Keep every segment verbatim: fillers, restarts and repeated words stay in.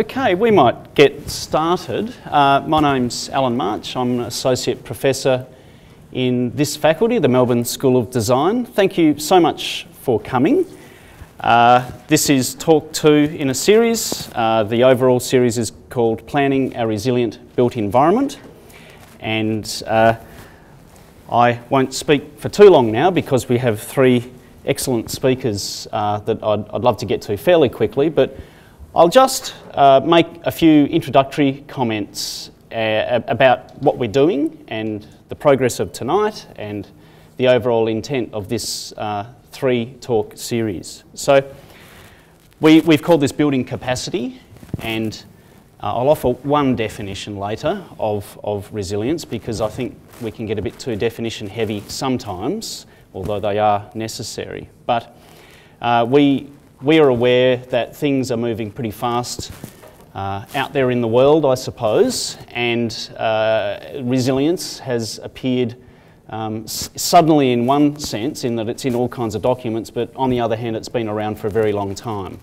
Okay, we might get started. Uh, my name's Alan March. I'm an Associate Professor in this faculty, the Melbourne School of Design. Thank you so much for coming. Uh, this is talk two in a series. Uh, the overall series is called Planning a Resilient Built Environment. And uh, I won't speak for too long now because we have three excellent speakers uh, that I'd, I'd love to get to fairly quickly, but I'll just uh, make a few introductory comments uh, about what we're doing and the progress of tonight and the overall intent of this uh, three-talk series. So we, we've called this building capacity, and uh, I'll offer one definition later of, of resilience because I think we can get a bit too definition heavy sometimes, although they are necessary. But uh, we We are aware that things are moving pretty fast uh, out there in the world, I suppose, and uh, resilience has appeared um, s suddenly in one sense, in that it's in all kinds of documents, but on the other hand, it's been around for a very long time.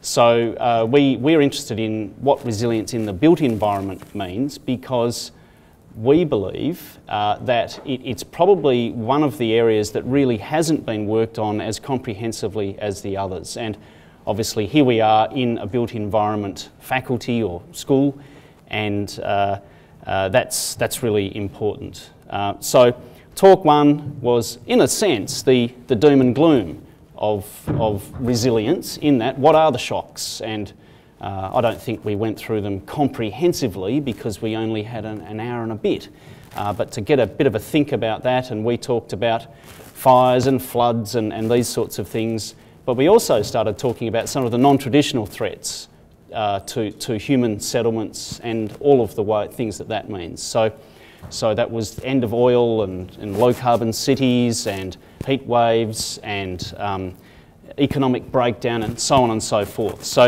So uh, we, we're interested in what resilience in the built environment means, because we believe uh, that it, it's probably one of the areas that really hasn't been worked on as comprehensively as the others. And obviously here we are in a built environment faculty or school, and uh, uh, that's, that's really important. Uh, so talk one was, in a sense, the, the doom and gloom of, of resilience, in that what are the shocks? And Uh, I don't think we went through them comprehensively because we only had an, an hour and a bit. Uh, but to get a bit of a think about that, and we talked about fires and floods and, and these sorts of things. But we also started talking about some of the non-traditional threats uh, to, to human settlements and all of the way, things that that means. So, so that was the end of oil and, and low-carbon cities and heat waves and um, economic breakdown and so on and so forth. So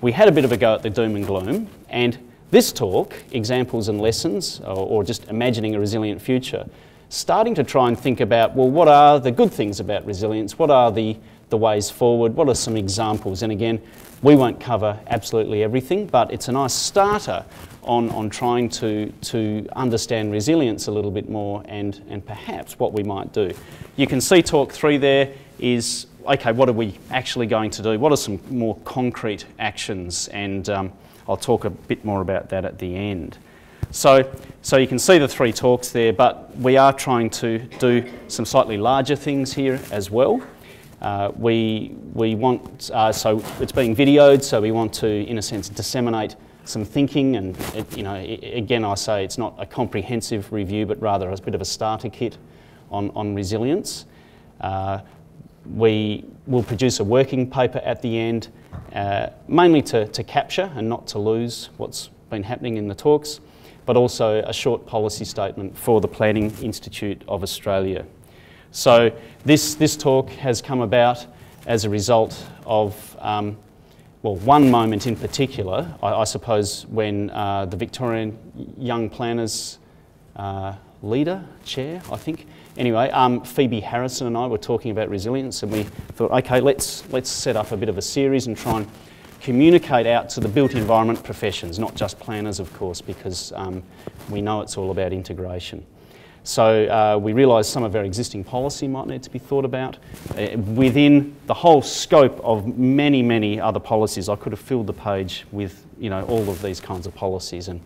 we had a bit of a go at the doom and gloom, and this talk, Examples and Lessons, or, or just Imagining a Resilient Future, starting to try and think about, well, what are the good things about resilience? What are the, the ways forward? What are some examples? And again, we won't cover absolutely everything, but it's a nice starter on, on trying to, to understand resilience a little bit more, and, and perhaps what we might do. You can see talk three there is, okay, what are we actually going to do? What are some more concrete actions? And um, I'll talk a bit more about that at the end. So, so you can see the three talks there, but we are trying to do some slightly larger things here as well. Uh, we, we want, uh, so it's being videoed, so we want to, in a sense, disseminate some thinking. And, it, you know, it, again, I say it's not a comprehensive review, but rather a bit of a starter kit on, on resilience. Uh, We will produce a working paper at the end, uh, mainly to, to capture and not to lose what's been happening in the talks, but also a short policy statement for the Planning Institute of Australia. So this, this talk has come about as a result of, um, well, one moment in particular, I, I suppose, when uh, the Victorian Young Planners uh, leader, chair, I think, Anyway, um, Phoebe Harrison and I were talking about resilience, and we thought, okay, let's, let's set up a bit of a series and try and communicate out to the built environment professions, not just planners, of course, because um, we know it's all about integration. So uh, we realised some of our existing policy might need to be thought about uh, within the whole scope of many, many other policies. I could have filled the page with, you know, all of these kinds of policies, and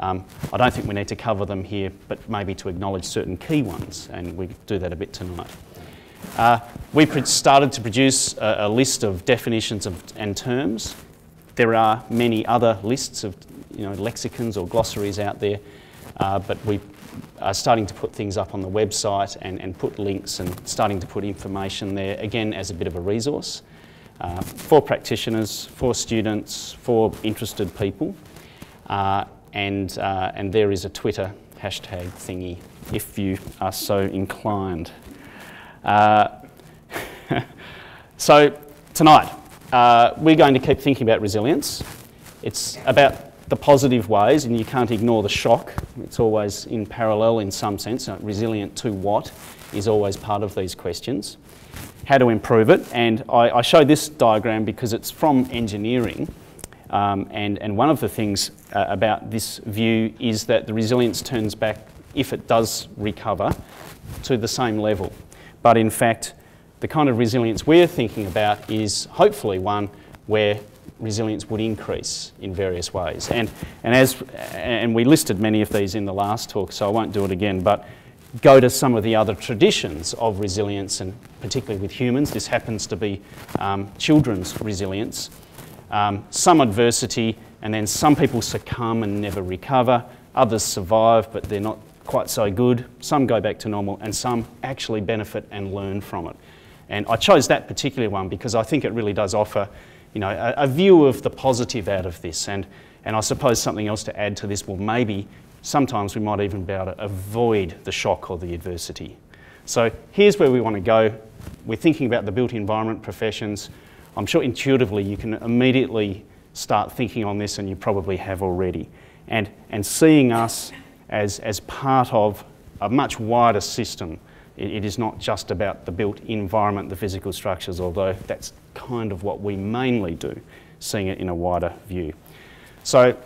Um, I don't think we need to cover them here, but maybe to acknowledge certain key ones, and we do that a bit tonight. Uh, we started to produce a, a list of definitions of, and terms. There are many other lists of, you know, lexicons or glossaries out there, uh, but we are starting to put things up on the website and, and put links and starting to put information there, again, as a bit of a resource uh, for practitioners, for students, for interested people. Uh, And, uh, and there is a Twitter hashtag thingy if you are so inclined. Uh, so tonight, uh, we're going to keep thinking about resilience. It's about the positive ways, and you can't ignore the shock. It's always in parallel in some sense. Resilient to what is always part of these questions. How to improve it. And I, I show this diagram because it's from engineering. Um, and, and one of the things uh, about this view is that the resilience turns back, if it does recover, to the same level. But in fact, the kind of resilience we're thinking about is hopefully one where resilience would increase in various ways. And, and, as, and we listed many of these in the last talk, so I won't do it again, but go to some of the other traditions of resilience, and particularly with humans, this happens to be um, children's resilience. Um, some adversity, and then some people succumb and never recover. Others survive, but they're not quite so good. Some go back to normal, and some actually benefit and learn from it. And I chose that particular one because I think it really does offer, you know, a, a view of the positive out of this. And, and I suppose something else to add to this, well, maybe sometimes we might even be able to avoid the shock or the adversity. So here's where we want to go. We're thinking about the built environment professions. I'm sure intuitively you can immediately start thinking on this, and you probably have already. And, and seeing us as, as part of a much wider system. It, it is not just about the built environment, the physical structures, although that's kind of what we mainly do, seeing it in a wider view. So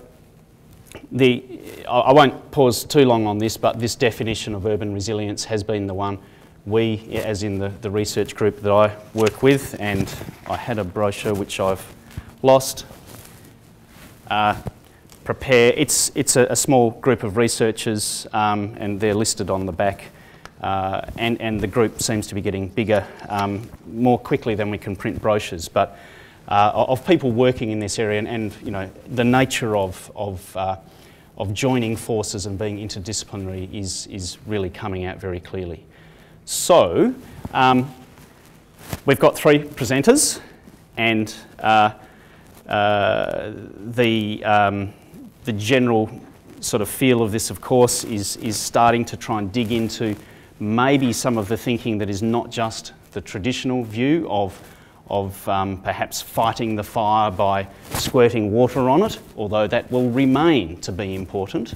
the, I, I won't pause too long on this, but this definition of urban resilience has been the one we, as in the, the research group that I work with, and I had a brochure which I've lost, uh, PREPARE. It's, it's a, a small group of researchers, um, and they're listed on the back, uh, and, and the group seems to be getting bigger um, more quickly than we can print brochures, but uh, of people working in this area, and, and you know, the nature of, of, uh, of joining forces and being interdisciplinary is, is really coming out very clearly. So, um, we've got three presenters, and uh, uh, the, um, the general sort of feel of this, of course, is, is starting to try and dig into maybe some of the thinking that is not just the traditional view of, of um, perhaps fighting the fire by squirting water on it, although that will remain to be important.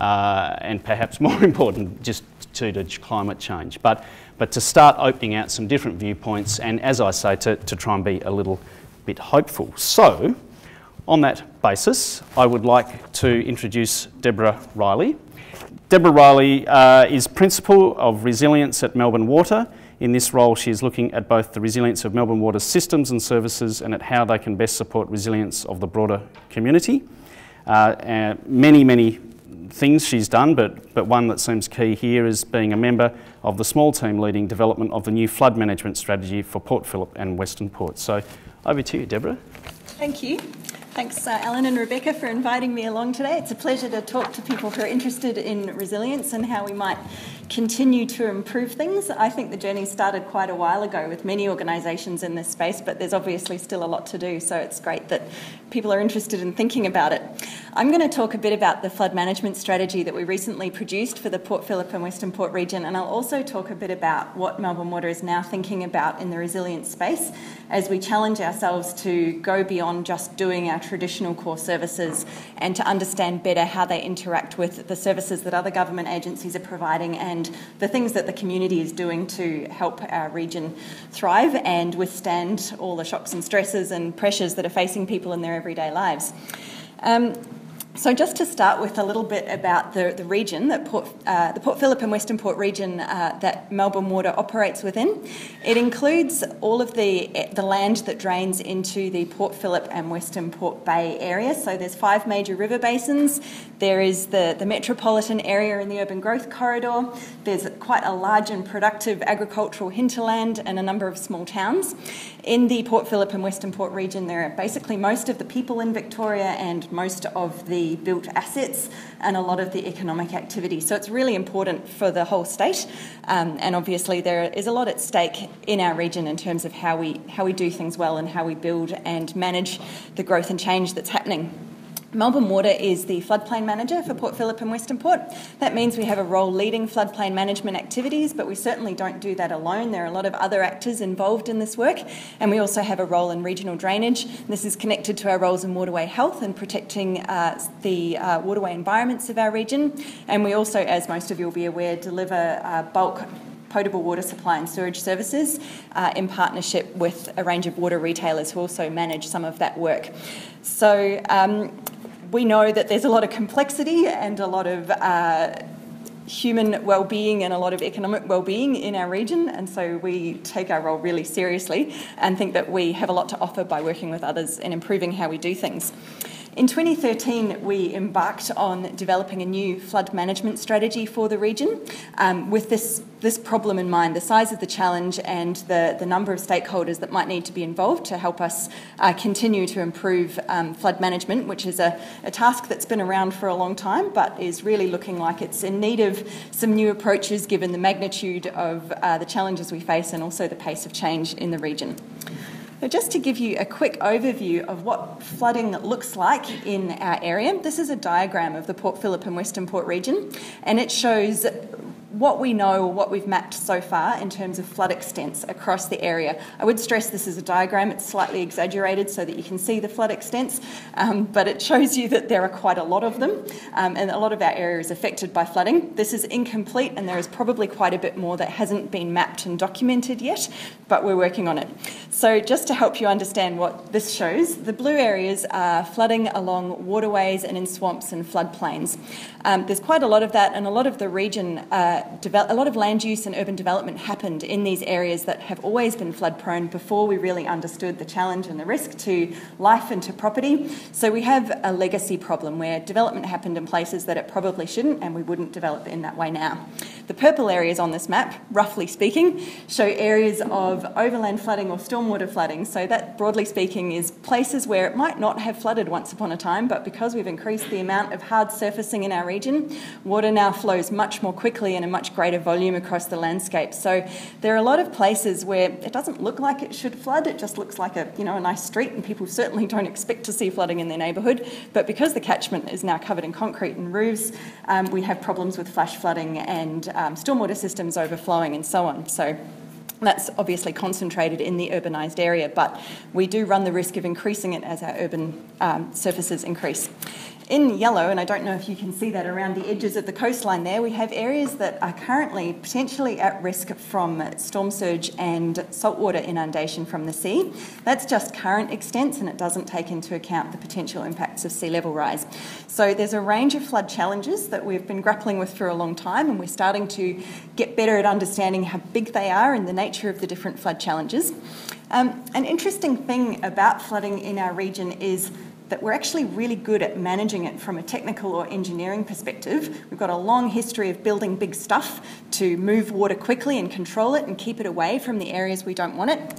Uh, and perhaps more important, just to, to climate change. But, but to start opening out some different viewpoints, and as I say, to, to try and be a little bit hopeful. So, on that basis, I would like to introduce Deborah Riley. Deborah Riley uh, is Principal of Resilience at Melbourne Water. In this role, she is looking at both the resilience of Melbourne Water's systems and services, and at how they can best support resilience of the broader community. Uh, and many, many things she's done, but, but one that seems key here is being a member of the small team leading development of the new flood management strategy for Port Phillip and Western Port. So over to you, Deborah. Thank you. Thanks uh, Alan and Rebecca for inviting me along today. It's a pleasure to talk to people who are interested in resilience and how we might continue to improve things. I think the journey started quite a while ago with many organisations in this space, but there's obviously still a lot to do, so it's great that people are interested in thinking about it. I'm going to talk a bit about the flood management strategy that we recently produced for the Port Phillip and Western Port region, and I'll also talk a bit about what Melbourne Water is now thinking about in the resilience space as we challenge ourselves to go beyond just doing our traditional core services and to understand better how they interact with the services that other government agencies are providing and the things that the community is doing to help our region thrive and withstand all the shocks and stresses and pressures that are facing people in their everyday lives. Um, So just to start with a little bit about the, the region, that Port, uh, the Port Phillip and Western Port region uh, that Melbourne Water operates within. It includes all of the, the land that drains into the Port Phillip and Western Port Bay area. So there's five major river basins. There is the, the metropolitan area in the urban growth corridor. There's quite a large and productive agricultural hinterland and a number of small towns. In the Port Phillip and Western Port region, there are basically most of the people in Victoria and most of the built assets and a lot of the economic activity. So it's really important for the whole state, um, and obviously there is a lot at stake in our region in terms of how we, how we do things well and how we build and manage the growth and change that's happening. Melbourne Water is the floodplain manager for Port Phillip and Western Port. That means we have a role leading floodplain management activities, but we certainly don't do that alone. There are a lot of other actors involved in this work, and we also have a role in regional drainage. This is connected to our roles in waterway health and protecting uh, the uh, waterway environments of our region. And we also, as most of you will be aware, deliver uh, bulk potable water supply and sewage services uh, in partnership with a range of water retailers who also manage some of that work. So um, we know that there's a lot of complexity and a lot of uh, human well-being and a lot of economic well-being in our region, and so we take our role really seriously and think that we have a lot to offer by working with others and improving how we do things. In twenty thirteen, we embarked on developing a new flood management strategy for the region um, with this, this problem in mind, the size of the challenge and the, the number of stakeholders that might need to be involved to help us uh, continue to improve um, flood management, which is a, a task that's been around for a long time but is really looking like it's in need of some new approaches given the magnitude of uh, the challenges we face and also the pace of change in the region. So just to give you a quick overview of what flooding looks like in our area, this is a diagram of the Port Phillip and Western Port region, and it shows what we know, what we've mapped so far in terms of flood extents across the area. I would stress this is a diagram, it's slightly exaggerated so that you can see the flood extents, um, but it shows you that there are quite a lot of them, um, and a lot of our area is affected by flooding. This is incomplete and there is probably quite a bit more that hasn't been mapped and documented yet, but we're working on it. So just to help you understand what this shows, the blue areas are flooding along waterways and in swamps and floodplains. Um, there's quite a lot of that, and a lot of the region uh, a lot of land use and urban development happened in these areas that have always been flood prone before we really understood the challenge and the risk to life and to property. So we have a legacy problem where development happened in places that it probably shouldn't, and we wouldn't develop in that way now. The purple areas on this map, roughly speaking, show areas of overland flooding or stormwater flooding. So that, broadly speaking, is places where it might not have flooded once upon a time, but because we've increased the amount of hard surfacing in our region, water now flows much more quickly and much greater volume across the landscape. So there are a lot of places where it doesn't look like it should flood, it just looks like a, you know, a nice street, and people certainly don't expect to see flooding in their neighbourhood, but because the catchment is now covered in concrete and roofs, um, we have problems with flash flooding and um, stormwater systems overflowing and so on. So that's obviously concentrated in the urbanised area, but we do run the risk of increasing it as our urban um, surfaces increase. In yellow, and I don't know if you can see that around the edges of the coastline there, we have areas that are currently potentially at risk from storm surge and saltwater inundation from the sea. That's just current extents, and it doesn't take into account the potential impacts of sea level rise. So there's a range of flood challenges that we've been grappling with for a long time, and we're starting to get better at understanding how big they are and the nature of the different flood challenges. Um, an interesting thing about flooding in our region is that we're actually really good at managing it from a technical or engineering perspective. We've got a long history of building big stuff to move water quickly and control it and keep it away from the areas we don't want it.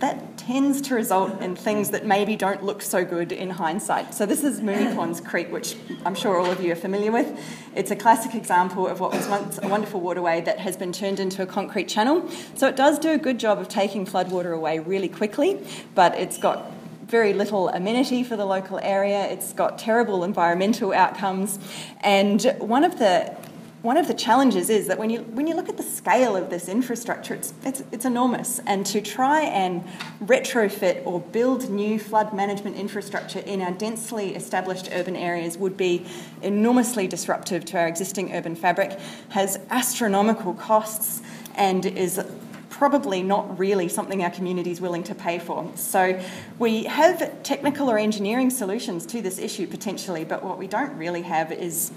That tends to result in things that maybe don't look so good in hindsight. So this is Moonee Ponds Creek, which I'm sure all of you are familiar with. It's a classic example of what was once a wonderful waterway that has been turned into a concrete channel. So it does do a good job of taking floodwater away really quickly, but it's got very little amenity for the local area. It's got terrible environmental outcomes, and one of the one of the challenges is that when you when you look at the scale of this infrastructure, it's it's, it's enormous, and to try and retrofit or build new flood management infrastructure in our densely established urban areas would be enormously disruptive to our existing urban fabric, has astronomical costs, and is probably not really something our community is willing to pay for. So we have technical or engineering solutions to this issue potentially, but what we don't really have is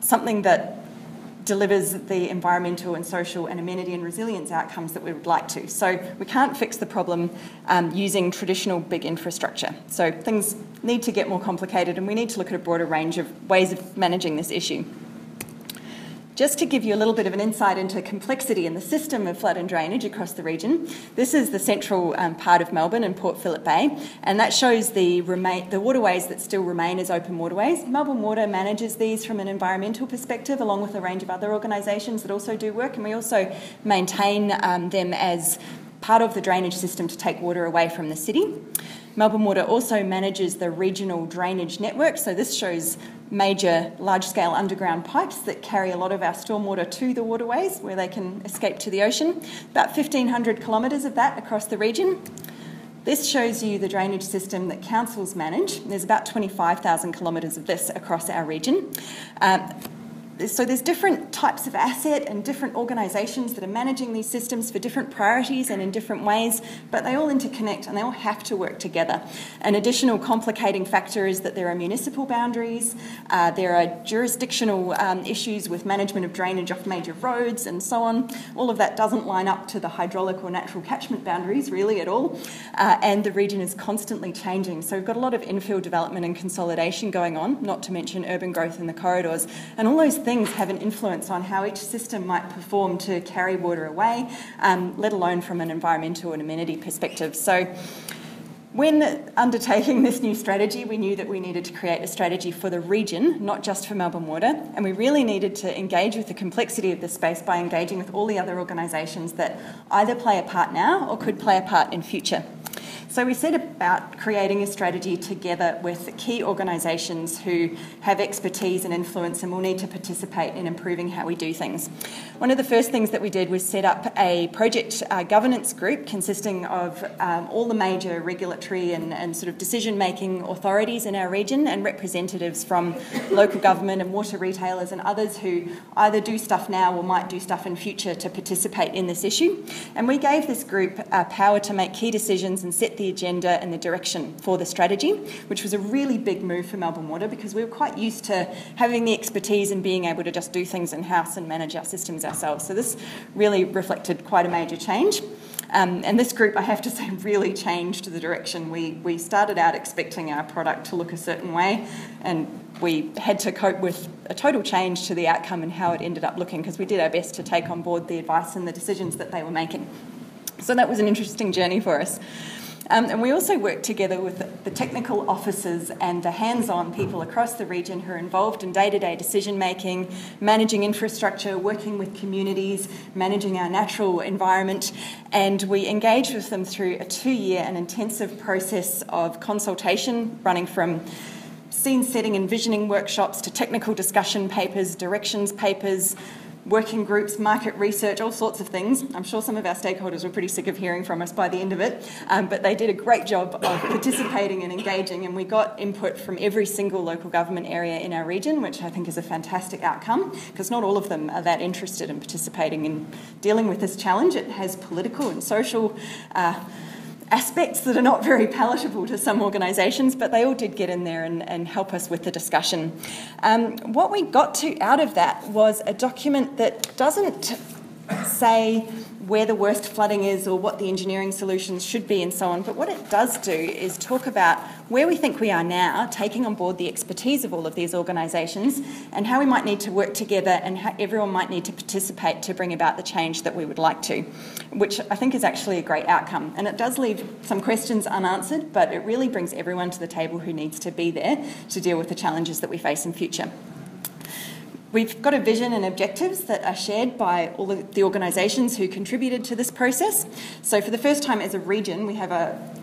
something that delivers the environmental and social and amenity and resilience outcomes that we would like to. So we can't fix the problem um, using traditional big infrastructure. So things need to get more complicated, and we need to look at a broader range of ways of managing this issue. Just to give you a little bit of an insight into complexity in the system of flood and drainage across the region, this is the central um, part of Melbourne and Port Phillip Bay, and that shows the, remain, the waterways that still remain as open waterways. Melbourne Water manages these from an environmental perspective, along with a range of other organisations that also do work, and we also maintain um, them as part of the drainage system to take water away from the city. Melbourne Water also manages the regional drainage network, so this shows major large-scale underground pipes that carry a lot of our stormwater to the waterways where they can escape to the ocean. About fifteen hundred kilometres of that across the region. This shows you the drainage system that councils manage. There's about twenty-five thousand kilometres of this across our region. Um, so there's different types of asset and different organisations that are managing these systems for different priorities and in different ways, but they all interconnect and they all have to work together. An additional complicating factor is that there are municipal boundaries, uh, there are jurisdictional um, issues with management of drainage off major roads and so on. All of that doesn't line up to the hydraulic or natural catchment boundaries really at all, uh, and the region is constantly changing. So we've got a lot of infill development and consolidation going on, not to mention urban growth in the corridors, and all those things have an influence on how each system might perform to carry water away, um, let alone from an environmental and amenity perspective. So when undertaking this new strategy, we knew that we needed to create a strategy for the region, not just for Melbourne Water, and we really needed to engage with the complexity of the space by engaging with all the other organisations that either play a part now or could play a part in future. So we set about creating a strategy together with key organisations who have expertise and influence and will need to participate in improving how we do things. One of the first things that we did was set up a project uh, governance group consisting of um, all the major regulatory and, and sort of decision-making authorities in our region and representatives from local government and water retailers and others who either do stuff now or might do stuff in future to participate in this issue. And we gave this group uh, power to make key decisions and set the agenda and the direction for the strategy, which was a really big move for Melbourne Water because we were quite used to having the expertise and being able to just do things in-house and manage our systems ourselves. So this really reflected quite a major change. Um, and this group, I have to say, really changed the direction. We, we started out expecting our product to look a certain way, and we had to cope with a total change to the outcome and how it ended up looking because we did our best to take on board the advice and the decisions that they were making. So that was an interesting journey for us. Um, and we also work together with the technical officers and the hands-on people across the region who are involved in day-to-day decision-making, managing infrastructure, working with communities, managing our natural environment, and we engage with them through a two-year and intensive process of consultation running from scene setting and visioning workshops to technical discussion papers, directions papers, working groups, market research, all sorts of things. I'm sure some of our stakeholders were pretty sick of hearing from us by the end of it, um, but they did a great job of participating and engaging, and we got input from every single local government area in our region, which I think is a fantastic outcome, because not all of them are that interested in participating in dealing with this challenge. It has political and social uh, aspects that are not very palatable to some organisations, but they all did get in there and, and help us with the discussion. Um, what we got to out of that was a document that doesn't say where the worst flooding is or what the engineering solutions should be and so on, but what it does do is talk about where we think we are now, taking on board the expertise of all of these organisations and how we might need to work together and how everyone might need to participate to bring about the change that we would like to, which I think is actually a great outcome. And it does leave some questions unanswered, but it really brings everyone to the table who needs to be there to deal with the challenges that we face in future. We've got a vision and objectives that are shared by all of the organisations who contributed to this process. So for the first time as a region, we have a,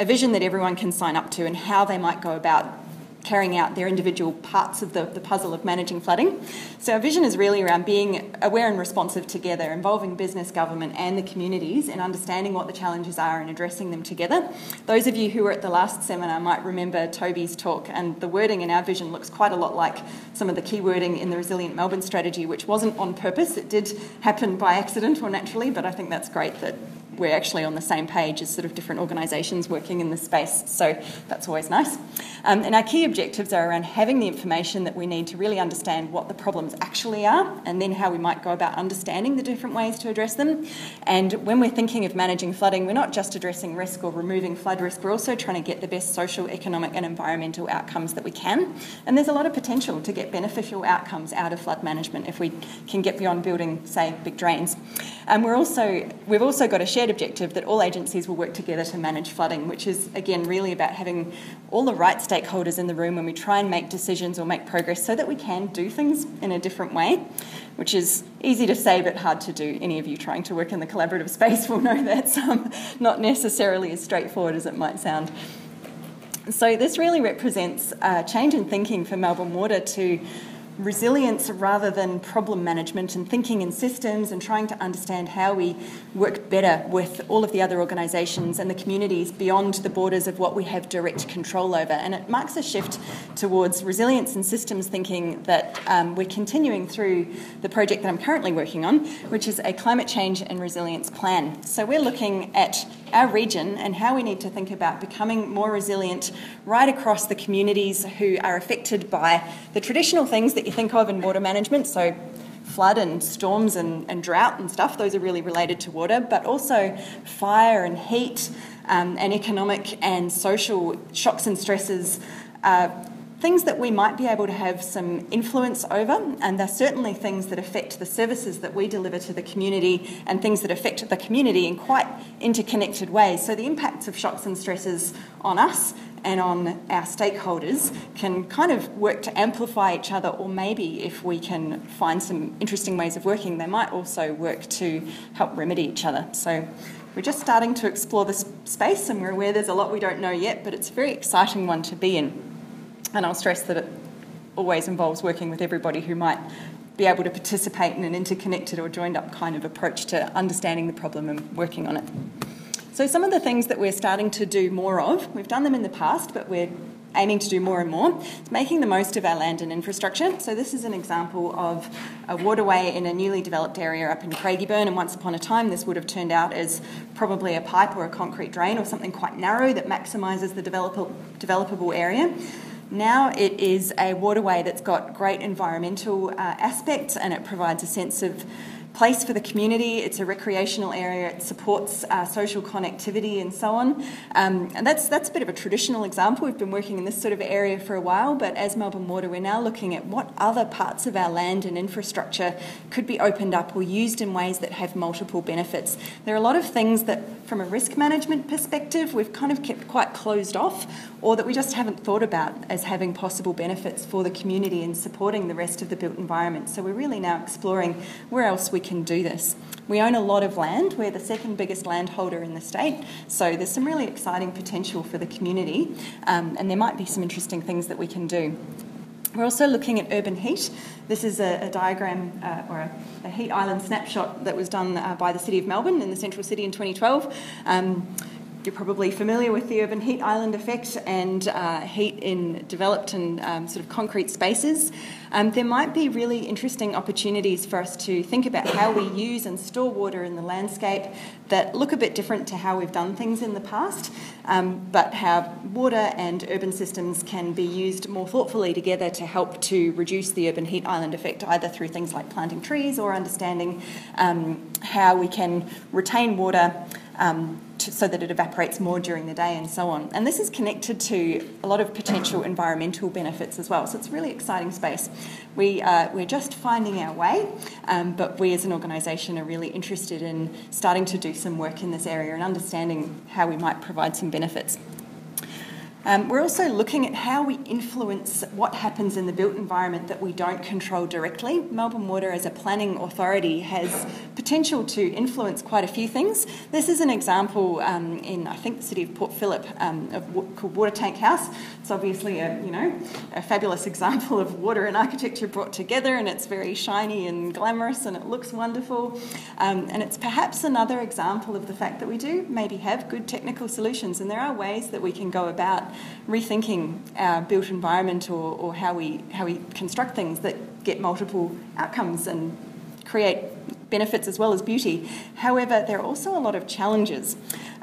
a vision that everyone can sign up to and how they might go about carrying out their individual parts of the, the puzzle of managing flooding. So our vision is really around being aware and responsive together, involving business, government and the communities in understanding what the challenges are and addressing them together. Those of you who were at the last seminar might remember Toby's talk, and the wording in our vision looks quite a lot like some of the key wording in the Resilient Melbourne Strategy, which wasn't on purpose. It did happen by accident or naturally, but I think that's great that we're actually on the same page as sort of different organisations working in this space, so that's always nice. Um, and our key objectives are around having the information that we need to really understand what the problems actually are and then how we might go about understanding the different ways to address them. And when we're thinking of managing flooding, we're not just addressing risk or removing flood risk, we're also trying to get the best social, economic and environmental outcomes that we can. And there's a lot of potential to get beneficial outcomes out of flood management if we can get beyond building, say, big drains. And we're also, we've also got a shared objective that all agencies will work together to manage flooding, which is again really about having all the right stakeholders in the room when we try and make decisions or make progress so that we can do things in a different way, which is easy to say but hard to do. Any of you trying to work in the collaborative space will know that's um, not necessarily as straightforward as it might sound. So this really represents a change in thinking for Melbourne Water to resilience rather than problem management and thinking in systems and trying to understand how we work better with all of the other organisations and the communities beyond the borders of what we have direct control over. And it marks a shift towards resilience and systems thinking that um, we're continuing through the project that I'm currently working on, which is a climate change and resilience plan. So we're looking at our region and how we need to think about becoming more resilient right across the communities who are affected by the traditional things that you think of in water management, so flood and storms and, and drought and stuff, those are really related to water, but also fire and heat um, and economic and social shocks and stresses, uh, things that we might be able to have some influence over, and they're certainly things that affect the services that we deliver to the community and things that affect the community in quite interconnected ways. So the impacts of shocks and stresses on us and on our stakeholders can kind of work to amplify each other, or maybe if we can find some interesting ways of working, they might also work to help remedy each other. So we're just starting to explore this space, and we're aware there's a lot we don't know yet, but it's a very exciting one to be in. And I'll stress that it always involves working with everybody who might be able to participate in an interconnected or joined up kind of approach to understanding the problem and working on it. So some of the things that we're starting to do more of, we've done them in the past, but we're aiming to do more and more, is making the most of our land and infrastructure. So this is an example of a waterway in a newly developed area up in Craigieburn, and once upon a time this would have turned out as probably a pipe or a concrete drain or something quite narrow that maximises the develop- developable area. Now it is a waterway that's got great environmental uh, aspects, and it provides a sense of place for the community. It's a recreational area. It supports uh, social connectivity and so on. Um, and that's that's a bit of a traditional example. We've been working in this sort of area for a while, but as Melbourne Water, we're now looking at what other parts of our land and infrastructure could be opened up or used in ways that have multiple benefits. There are a lot of things that, from a risk management perspective, we've kind of kept quite closed off, or that we just haven't thought about as having possible benefits for the community and supporting the rest of the built environment. So we're really now exploring where else we can do this. We own a lot of land. We're the second biggest landholder in the state, so there's some really exciting potential for the community, um, and there might be some interesting things that we can do. We're also looking at urban heat. This is a, a diagram uh, or a, a heat island snapshot that was done uh, by the City of Melbourne in the Central City in twenty twelve. Um, You're probably familiar with the urban heat island effect and uh, heat in developed and um, sort of concrete spaces. Um, there might be really interesting opportunities for us to think about how we use and store water in the landscape that look a bit different to how we've done things in the past, um, but how water and urban systems can be used more thoughtfully together to help to reduce the urban heat island effect, either through things like planting trees or understanding um, how we can retain water Um, to, so that it evaporates more during the day and so on. And this is connected to a lot of potential environmental benefits as well. So it's a really exciting space. We, uh, we're just finding our way, um, but we as an organisation are really interested in starting to do some work in this area and understanding how we might provide some benefits. Um, we're also looking at how we influence what happens in the built environment that we don't control directly. Melbourne Water, as a planning authority, has potential to influence quite a few things. This is an example um, in, I think, the City of Port Phillip um, of, called Water Tank House. It's obviously a, you know, a fabulous example of water and architecture brought together, and it's very shiny and glamorous and it looks wonderful. Um, and it's perhaps another example of the fact that we do maybe have good technical solutions, and there are ways that we can go about rethinking our built environment or, or how we how we construct things that get multiple outcomes and create benefits as well as beauty. However, there are also a lot of challenges.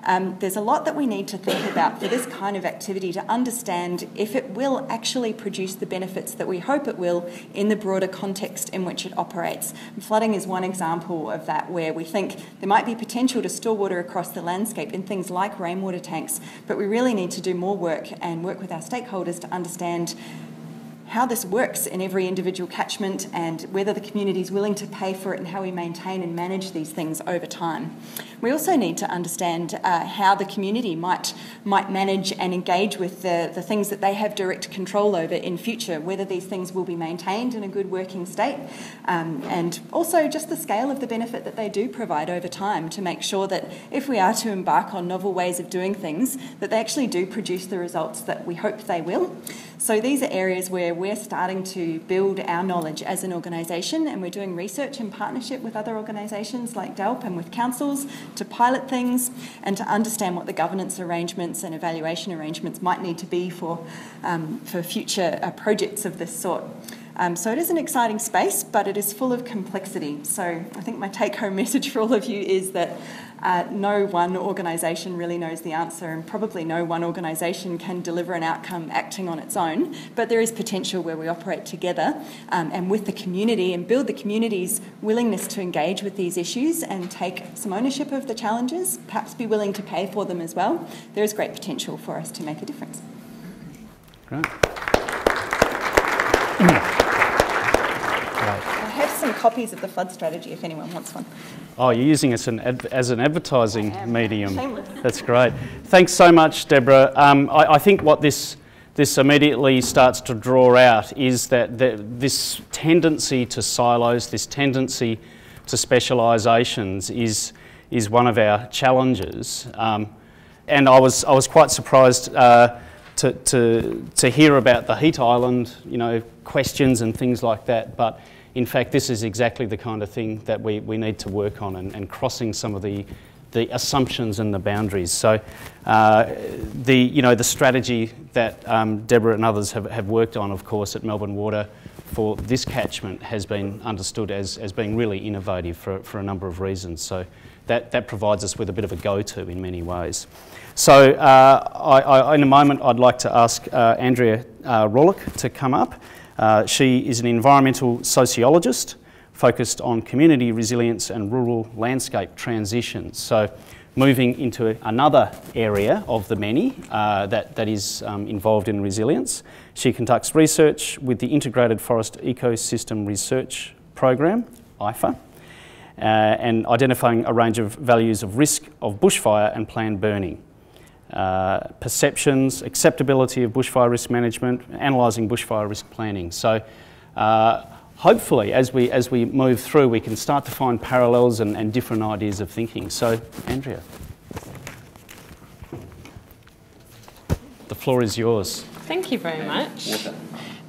Um, there's a lot that we need to think about for this kind of activity to understand if it will actually produce the benefits that we hope it will in the broader context in which it operates. And flooding is one example of that, where we think there might be potential to store water across the landscape in things like rainwater tanks, but we really need to do more work and work with our stakeholders to understand how this works in every individual catchment and whether the community is willing to pay for it and how we maintain and manage these things over time. We also need to understand uh, how the community might might manage and engage with the, the things that they have direct control over in future, whether these things will be maintained in a good working state, um, and also just the scale of the benefit that they do provide over time, to make sure that if we are to embark on novel ways of doing things, that they actually do produce the results that we hope they will. So these are areas where we're starting to build our knowledge as an organisation, and we're doing research in partnership with other organisations like D E L W P and with councils to pilot things and to understand what the governance arrangements and evaluation arrangements might need to be for, um, for future uh, projects of this sort. Um, so it is an exciting space, but it is full of complexity. So I think my take-home message for all of you is that uh, no one organisation really knows the answer, and probably no one organisation can deliver an outcome acting on its own, but there is potential where we operate together um, and with the community, and build the community's willingness to engage with these issues and take some ownership of the challenges, perhaps be willing to pay for them as well. There is great potential for us to make a difference. Great. I have some copies of the flood strategy if anyone wants one. Oh, you're using it as an, ad as an advertising medium. Shameless. That's great. Thanks so much, Deborah. Um, I, I think what this, this immediately starts to draw out is that the, this tendency to silos, this tendency to specialisations is, is one of our challenges. Um, and I was, I was quite surprised uh, to, to, to hear about the heat island, you know, questions and things like that. But in fact, this is exactly the kind of thing that we, we need to work on, and, and crossing some of the, the assumptions and the boundaries. So uh, the, you know, the strategy that um, Deborah and others have, have worked on, of course, at Melbourne Water for this catchment has been understood as, as being really innovative for, for a number of reasons. So that, that provides us with a bit of a go-to in many ways. So uh, I, I, in a moment, I'd like to ask uh, Andrea uh, Rollick to come up. Uh, she is an environmental sociologist focused on community resilience and rural landscape transitions. So moving into another area of the many uh, that, that is um, involved in resilience. She conducts research with the Integrated Forest Ecosystem Research Program, I F A, uh, and identifying a range of values of risk of bushfire and planned burning. Uh, perceptions, acceptability of bushfire risk management, analysing bushfire risk planning. So uh, hopefully as we, as we move through, we can start to find parallels and, and different ideas of thinking. So Andrea, the floor is yours. Thank you very much.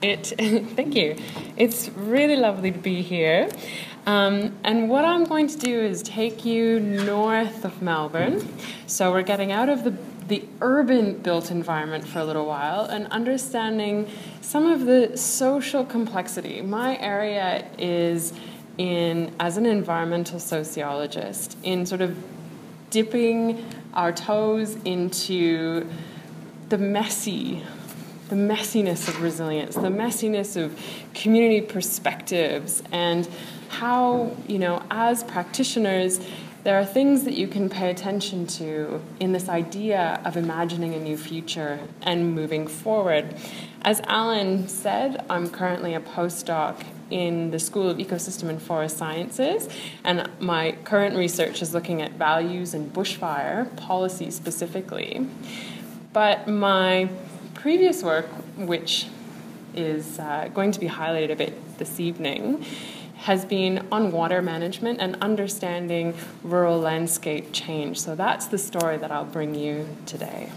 It, thank you. It's really lovely to be here. Um, and what I'm going to do is take you north of Melbourne. So we're getting out of the the urban built environment for a little while and understanding some of the social complexity. My area is in, as an environmental sociologist, in sort of dipping our toes into the messy, the messiness of resilience, the messiness of community perspectives, and how, you know, as practitioners, there are things that you can pay attention to in this idea of imagining a new future and moving forward. As Alan said, I'm currently a postdoc in the School of Ecosystem and Forest Sciences, and my current research is looking at values and bushfire policy specifically. But my previous work, which is uh, going to be highlighted a bit this evening, has been on water management and understanding rural landscape change. So that's the story that I'll bring you today.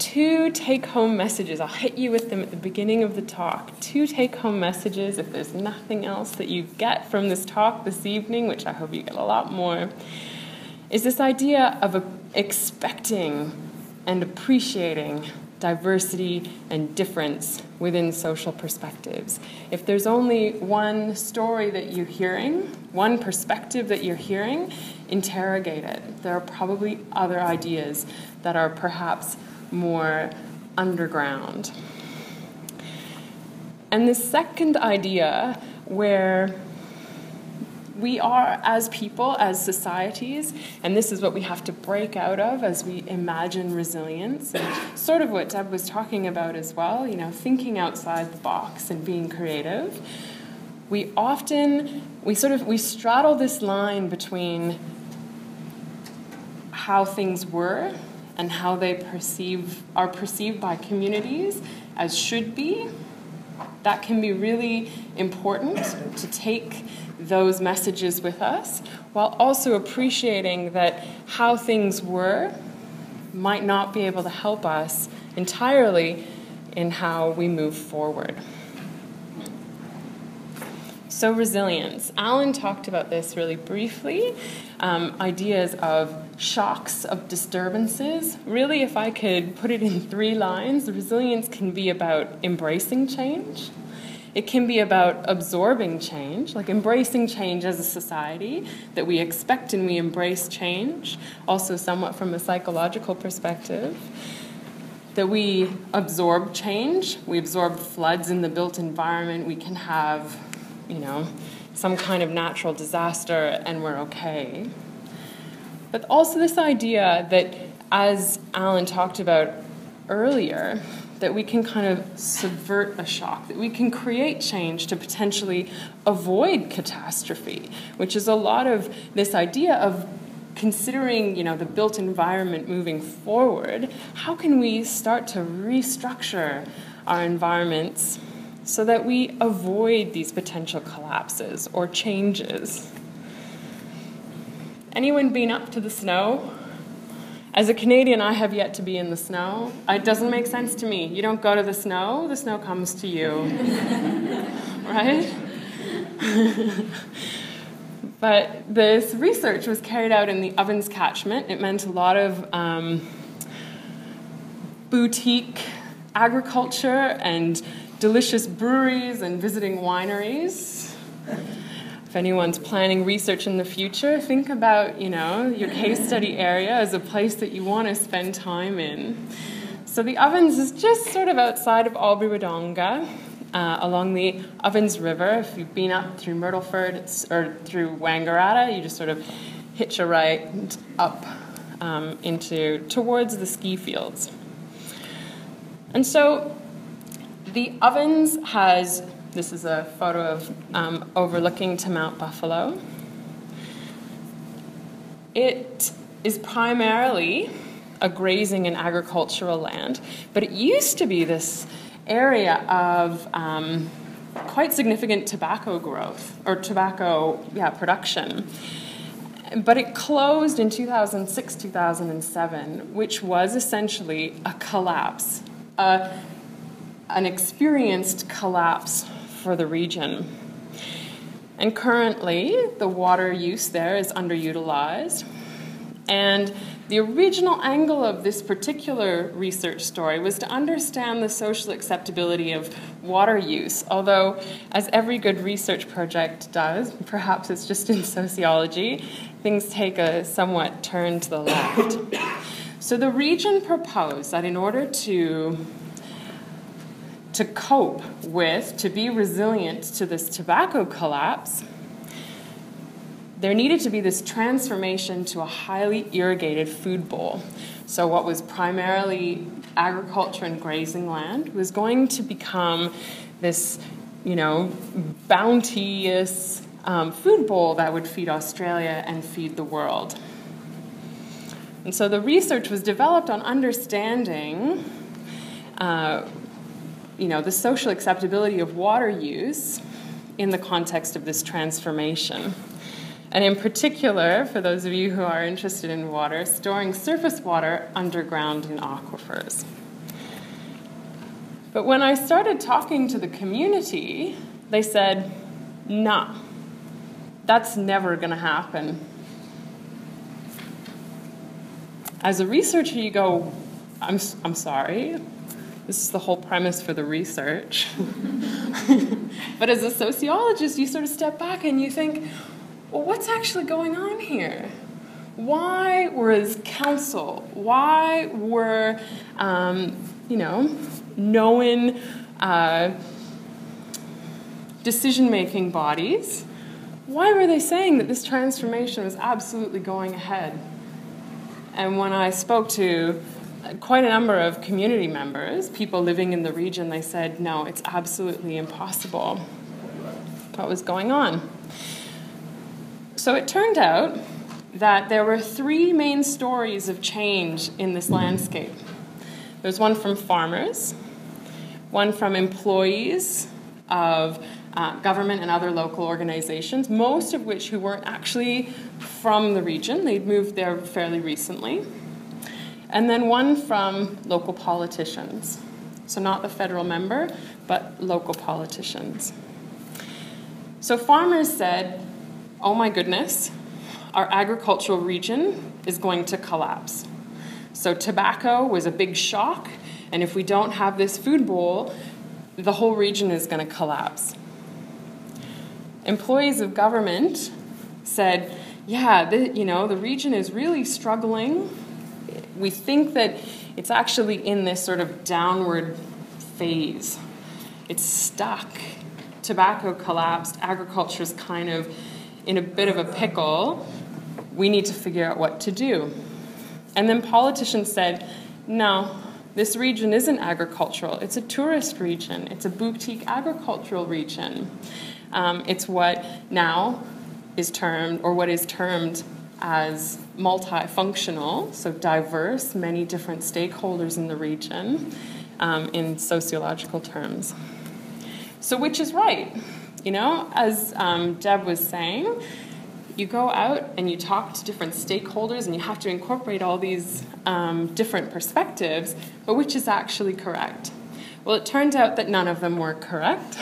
Two take-home messages. I'll hit you with them at the beginning of the talk. Two take-home messages, if there's nothing else that you get from this talk this evening, which I hope you get a lot more, is this idea of expecting and appreciating diversity and difference within social perspectives. If there's only one story that you're hearing, one perspective that you're hearing, interrogate it. There are probably other ideas that are perhaps more underground. And the second idea, where we are, as people, as societies, and this is what we have to break out of as we imagine resilience, and sort of what Deb was talking about as well, you know, thinking outside the box and being creative. We often, we sort of, we straddle this line between how things were and how they perceive, are perceived by communities as should be. That can be really important to take those messages with us, while also appreciating that how things were might not be able to help us entirely in how we move forward. So resilience. Alan talked about this really briefly, um, ideas of shocks, of disturbances. Really, if I could put it in three lines, resilience can be about embracing change. It can be about absorbing change, like embracing change as a society, that we expect and we embrace change, also somewhat from a psychological perspective. That we absorb change, we absorb floods in the built environment, we can have you know, some kind of natural disaster and we're okay. But also this idea that, as Alan talked about earlier, that we can kind of subvert a shock, that we can create change to potentially avoid catastrophe, which is a lot of this idea of considering, you know, the built environment moving forward. How can we start to restructure our environments so that we avoid these potential collapses or changes? Anyone been up to the snow? As a Canadian, I have yet to be in the snow. It doesn't make sense to me. You don't go to the snow, the snow comes to you, right? But this research was carried out in the Ovens catchment. It meant a lot of um, boutique agriculture and delicious breweries and visiting wineries. If anyone's planning research in the future, think about, you know, your case study area as a place that you want to spend time in. So the Ovens is just sort of outside of Albury-Wodonga, uh, along the Ovens River. If you've been up through Myrtleford it's, or through Wangaratta, you just sort of hitch a right up um, into towards the ski fields. And so the Ovens has, this is a photo of um, overlooking to Mount Buffalo. It is primarily a grazing and agricultural land, but it used to be this area of um, quite significant tobacco growth, or tobacco yeah, production. But it closed in two thousand six, two thousand seven, which was essentially a collapse. A, an experienced collapse for the region. And currently, the water use there is underutilized. And the original angle of this particular research story was to understand the social acceptability of water use, although, as every good research project does, perhaps it's just in sociology, things take a somewhat turn to the left. So the region proposed that in order to to cope with, to be resilient to this tobacco collapse, there needed to be this transformation to a highly irrigated food bowl. So what was primarily agriculture and grazing land was going to become this, you know, bounteous um, food bowl that would feed Australia and feed the world. And so the research was developed on understanding uh, you know, the social acceptability of water use in the context of this transformation. And in particular, for those of you who are interested in water, storing surface water underground in aquifers. But when I started talking to the community, they said, nah, that's never gonna happen. As a researcher, you go, I'm, I'm sorry. This is the whole premise for the research. But as a sociologist, you sort of step back and you think, well, what's actually going on here? Why was council, why were, um, you know, known uh, decision-making bodies, why were they saying that this transformation was absolutely going ahead? And when I spoke to quite a number of community members, people living in the region, they said, no, it's absolutely impossible. What was going on? So it turned out that there were three main stories of change in this landscape. There's one from farmers, one from employees of uh, government and other local organizations, most of which who weren't actually from the region. They'd moved there fairly recently. and then one from local politicians. So not the federal member, but local politicians. So farmers said, oh my goodness, our agricultural region is going to collapse. So tobacco was a big shock, and if we don't have this food bowl, the whole region is going to collapse. Employees of government said, yeah, the, you know, the region is really struggling. We think that it's actually in this sort of downward phase. It's stuck. Tobacco collapsed. Agriculture's kind of in a bit of a pickle. We need to figure out what to do. And then politicians said, no, this region isn't agricultural. It's a tourist region. It's a boutique agricultural region. Um, it's what now is termed, or what is termed as multifunctional, so diverse, many different stakeholders in the region, um, in sociological terms. So which is right? You know, as um, Deb was saying, you go out and you talk to different stakeholders and you have to incorporate all these um, different perspectives, but which is actually correct? Well, it turned out that none of them were correct,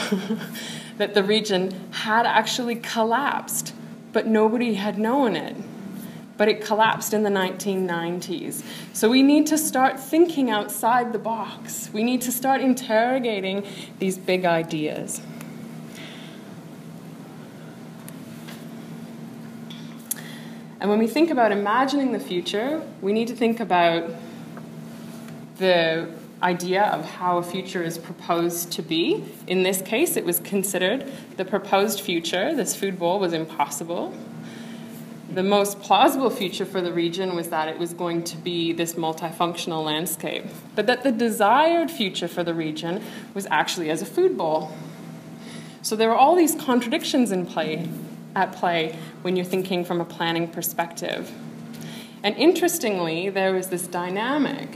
that the region had actually collapsed, but nobody had known it. But it collapsed in the nineteen nineties. So we need to start thinking outside the box. We need to start interrogating these big ideas. And when we think about imagining the future, we need to think about the idea of how a future is proposed to be. In this case, it was considered the proposed future. This food bowl was impossible. The most plausible future for the region was that it was going to be this multifunctional landscape, but that the desired future for the region was actually as a food bowl. So there were all these contradictions in play, at play when you're thinking from a planning perspective. And interestingly, there was this dynamic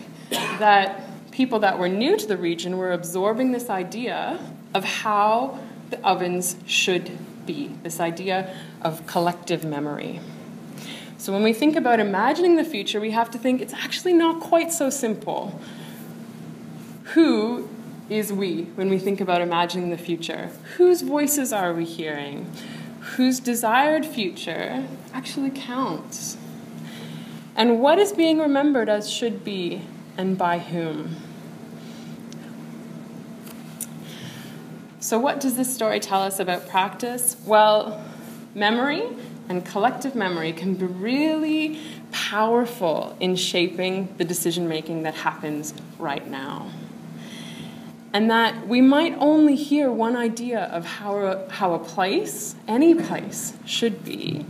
that people that were new to the region were absorbing this idea of how the ovens should be, this idea of collective memory. So when we think about imagining the future, we have to think it's actually not quite so simple. Who is we when we think about imagining the future? Whose voices are we hearing? Whose desired future actually counts? And what is being remembered as should be, and by whom? So what does this story tell us about practice? Well, memory and collective memory can be really powerful in shaping the decision-making that happens right now. And that we might only hear one idea of how a, how a place, any place, should be,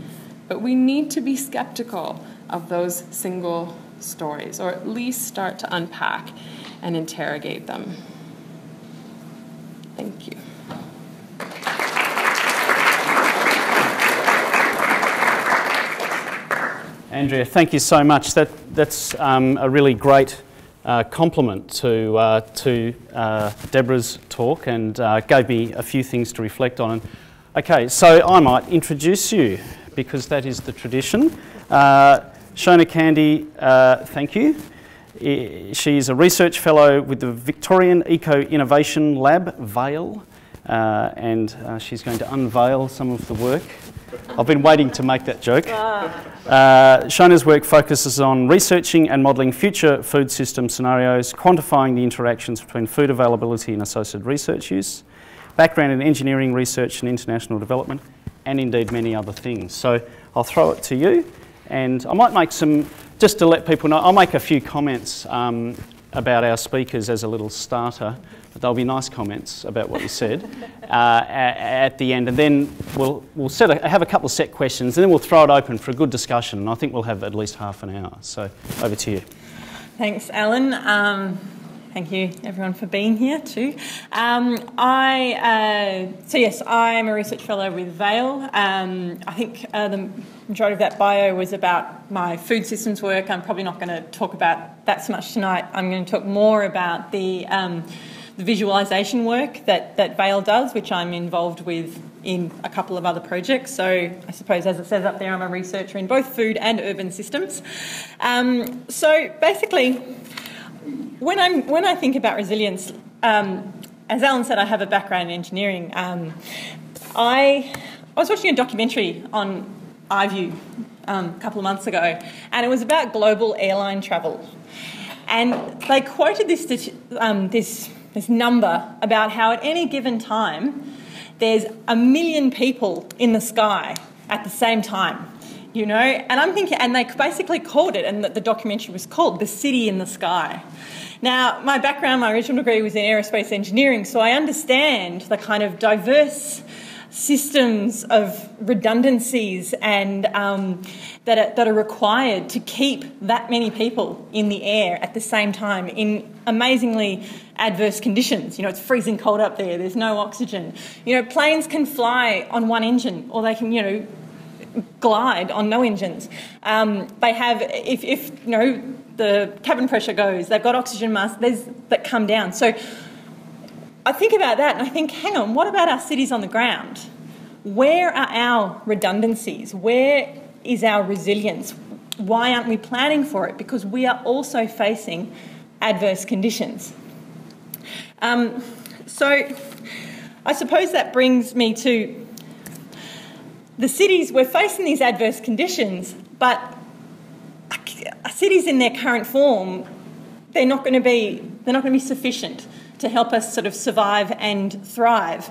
but we need to be skeptical of those single stories, or at least start to unpack and interrogate them. Thank you. Andrea, thank you so much. That, that's um, a really great uh, compliment to, uh, to uh, Deborah's talk, and uh, gave me a few things to reflect on. Okay, so I might introduce you, because that is the tradition. Uh, Seona Candy, uh, thank you. I, she's a research fellow with the Victorian Eco-Innovation Lab, Vale, uh, and uh, she's going to unveil some of the work. I've been waiting to make that joke. Uh, Seona's work focuses on researching and modelling future food system scenarios, quantifying the interactions between food availability and associated research use, background in engineering research and international development, and indeed many other things. So I'll throw it to you, and I might make some, just to let people know, I'll make a few comments um, about our speakers as a little starter, but there'll be nice comments about what you said uh, at the end, and then we'll, we'll set a, have a couple of set questions, and then we'll throw it open for a good discussion, and I think we'll have at least half an hour. So over to you. Thanks, Alan. Um, thank you, everyone, for being here too. Um, I, uh, so yes, I'm a research fellow with Vale. Um, I think uh, the majority of that bio was about my food systems work. I'm probably not going to talk about that so much tonight. I'm going to talk more about the... Um, the visualisation work that, that Vale does, which I'm involved with in a couple of other projects. So I suppose, as it says up there, I'm a researcher in both food and urban systems. Um, so basically, when, I'm, when I think about resilience, um, as Alan said, I have a background in engineering. Um, I, I was watching a documentary on iView um, a couple of months ago, and it was about global airline travel. And they quoted this, um, this, this number about how at any given time there's a million people in the sky at the same time, you know. And I'm thinking, and they basically called it, and the, the documentary was called "The City in the Sky." Now, my background, my original degree was in aerospace engineering, so I understand the kind of diverse systems of redundancies and um, that, are, that are required to keep that many people in the air at the same time in amazingly adverse conditions. You know, it's freezing cold up there, there's no oxygen. You know, planes can fly on one engine, or they can, you know, glide on no engines. Um, they have, if, if, you know, the cabin pressure goes, they've got oxygen masks that come down. So I think about that and I think, hang on, what about our cities on the ground? Where are our redundancies? Where is our resilience? Why aren't we planning for it? Because we are also facing adverse conditions. Um, so I suppose that brings me to the cities. We're facing these adverse conditions, but cities in their current form, they're not going to be, they're not going to be sufficient to help us sort of survive and thrive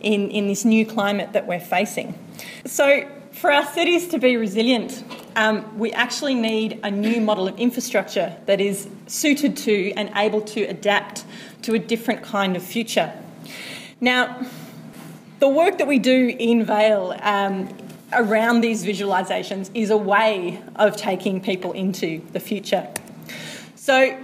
in, in this new climate that we're facing. So for our cities to be resilient, um, we actually need a new model of infrastructure that is suited to and able to adapt to a different kind of future. Now, the work that we do in Vale um, around these visualisations is a way of taking people into the future. So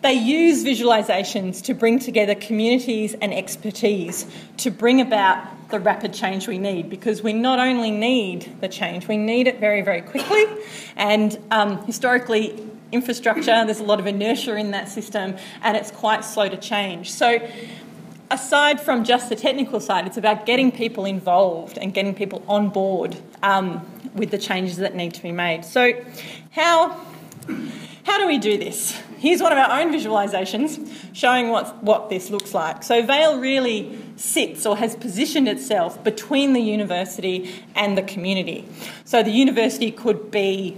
they use visualisations to bring together communities and expertise to bring about the rapid change we need, because we not only need the change, we need it very, very quickly. And um, historically, infrastructure, there's a lot of inertia in that system and it's quite slow to change. So aside from just the technical side, it's about getting people involved and getting people on board um, with the changes that need to be made. So how, how do we do this? Here's one of our own visualisations showing what, what this looks like. So Vale really sits or has positioned itself between the university and the community. So the university could be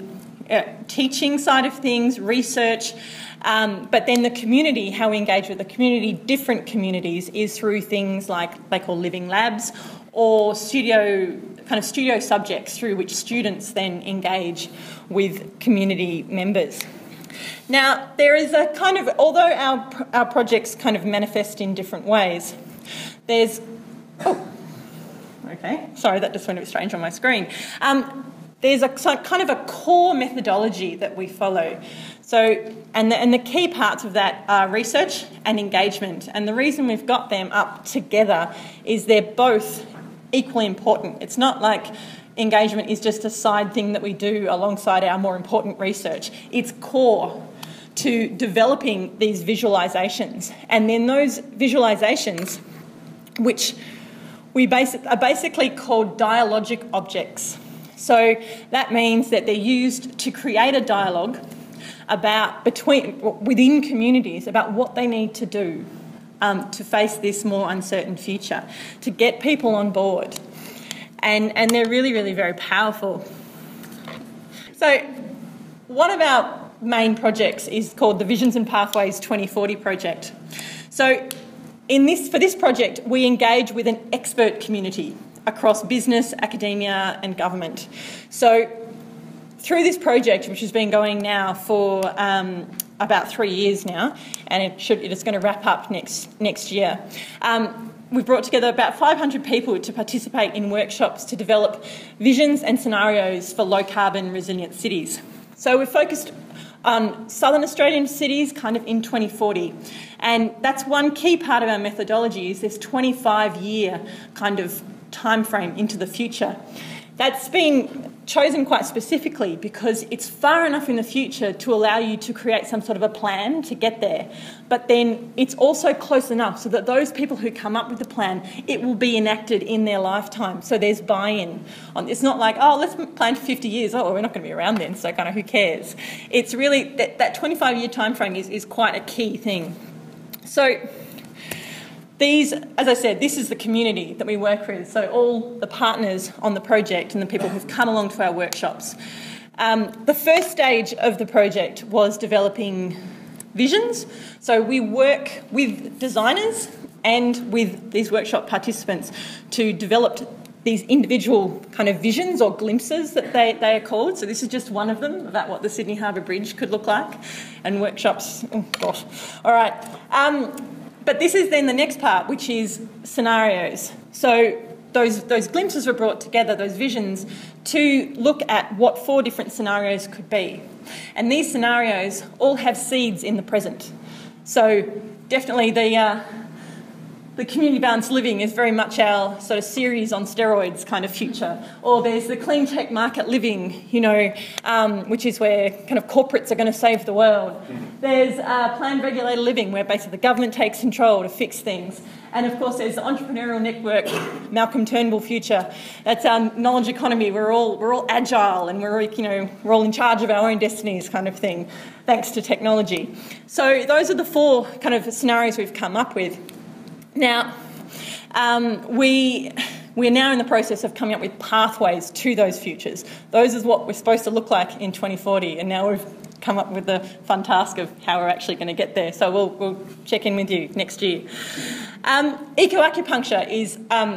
uh, teaching side of things, research, um, but then the community, how we engage with the community, different communities, is through things like they call living labs or studio, kind of studio subjects through which students then engage with community members. Now, there is a kind of, although our, our projects kind of manifest in different ways, there's, oh, okay, sorry, that just went a bit strange on my screen. Um, there's a so kind of a core methodology that we follow. So, and the, and the key parts of that are research and engagement. And the reason we've got them up together is they're both equally important. It's not like engagement is just a side thing that we do alongside our more important research. It's core to developing these visualisations. And then those visualisations, which we basic, are basically called dialogic objects. So that means that they're used to create a dialogue about between, within communities about what they need to do um, to face this more uncertain future, to get people on board. And, and they're really, really very powerful. So one of our main projects is called the Visions and Pathways twenty forty project. So in this, for this project, we engage with an expert community across business, academia and government. So through this project, which has been going now for um, about three years now, and it should, it's going to wrap up next, next year, um, we've brought together about five hundred people to participate in workshops to develop visions and scenarios for low-carbon resilient cities. So we're focused on southern Australian cities kind of in twenty forty. And that's one key part of our methodology is this twenty-five year kind of time frame into the future. That's been chosen quite specifically because it's far enough in the future to allow you to create some sort of a plan to get there. But then it's also close enough so that those people who come up with the plan, it will be enacted in their lifetime. So there's buy-in. It's not like, oh, let's plan for fifty years. Oh, well, we're not going to be around then, so kind of who cares? It's really, that twenty-five-year time frame is, is quite a key thing. So these, as I said, this is the community that we work with, so all the partners on the project and the people who've come along to our workshops. Um, the first stage of the project was developing visions. So we work with designers and with these workshop participants to develop these individual kind of visions or glimpses that they, they are called. So this is just one of them about what the Sydney Harbour Bridge could look like and workshops. Oh, gosh. All right. Um, But this is then the next part, which is scenarios. So those those glimpses were brought together, those visions, to look at what four different scenarios could be. And these scenarios all have seeds in the present. So definitely the uh, the community-balanced living is very much our sort of series on steroids kind of future. Or there's the clean tech market living, you know, um, which is where kind of corporates are going to save the world. There's uh, planned regulated living, where basically the government takes control to fix things. And, of course, there's the entrepreneurial network, Malcolm Turnbull future. That's our knowledge economy. We're all, we're all agile and we're, you know, we're all in charge of our own destinies kind of thing, thanks to technology. So those are the four kind of scenarios we've come up with. Now, um, we, we're now in the process of coming up with pathways to those futures. Those is what we're supposed to look like in twenty forty, and now we've come up with the fun task of how we're actually going to get there. So we'll, we'll check in with you next year. Um, Eco-acupuncture is um,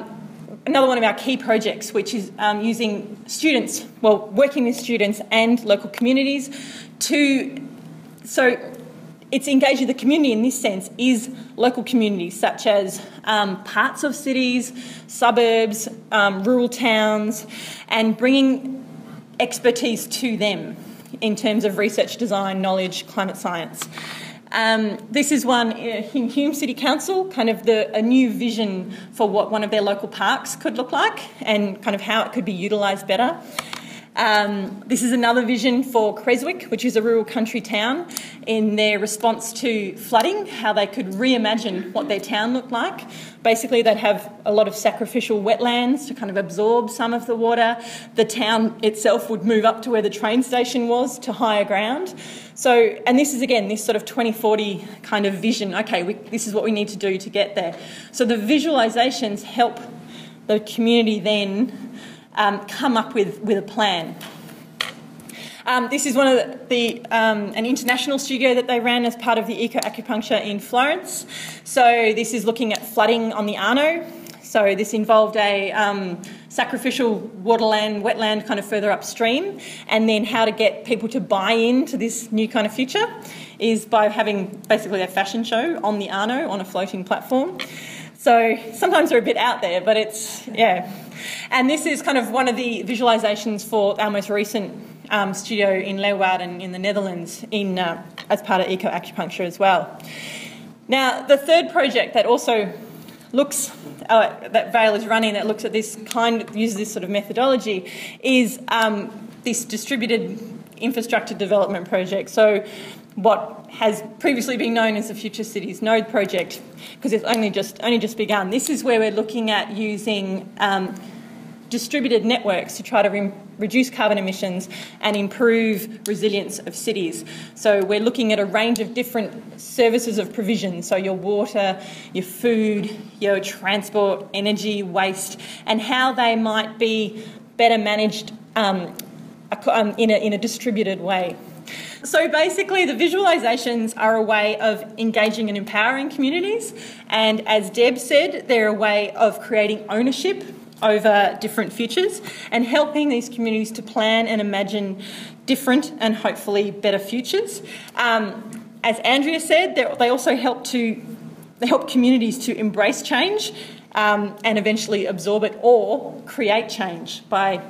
another one of our key projects, which is um, using students, well, working with students and local communities to... so. It's engaging the community in this sense is local communities such as um, parts of cities, suburbs, um, rural towns, and bringing expertise to them in terms of research, design, knowledge, climate science. Um, this is one in Hume City Council, kind of the, a new vision for what one of their local parks could look like and kind of how it could be utilised better. Um, this is another vision for Creswick, which is a rural country town, in their response to flooding, how they could reimagine what their town looked like. Basically, they'd have a lot of sacrificial wetlands to kind of absorb some of the water. The town itself would move up to where the train station was to higher ground. So, and this is, again, this sort of twenty forty kind of vision. Okay, we, this is what we need to do to get there. So the visualisations help the community then... Um, come up with, with a plan. Um, this is one of the, the um, an international studio that they ran as part of the eco-acupuncture in Florence. So this is looking at flooding on the Arno. So this involved a um, sacrificial waterland, wetland kind of further upstream, and then how to get people to buy into this new kind of future is by having basically a fashion show on the Arno on a floating platform. So sometimes they're a bit out there, but it's, yeah. And this is kind of one of the visualisations for our most recent um, studio in Leeuwarden in the Netherlands in, uh, as part of eco-acupuncture as well. Now, the third project that also looks, uh, that Vale is running, that looks at this kind, uses this sort of methodology, is um, this distributed infrastructure development project. So what has previously been known as the Future Cities Node project, because it's only just only just begun. This is where we're looking at using um, distributed networks to try to re reduce carbon emissions and improve resilience of cities. So we're looking at a range of different services of provision, so your water, your food, your transport, energy, waste, and how they might be better managed um, in a, in a distributed way. So basically the visualisations are a way of engaging and empowering communities, and as Deb said, they're a way of creating ownership over different futures and helping these communities to plan and imagine different and hopefully better futures. Um, as Andrea said, they also help to they help communities to embrace change um, and eventually absorb it or create change by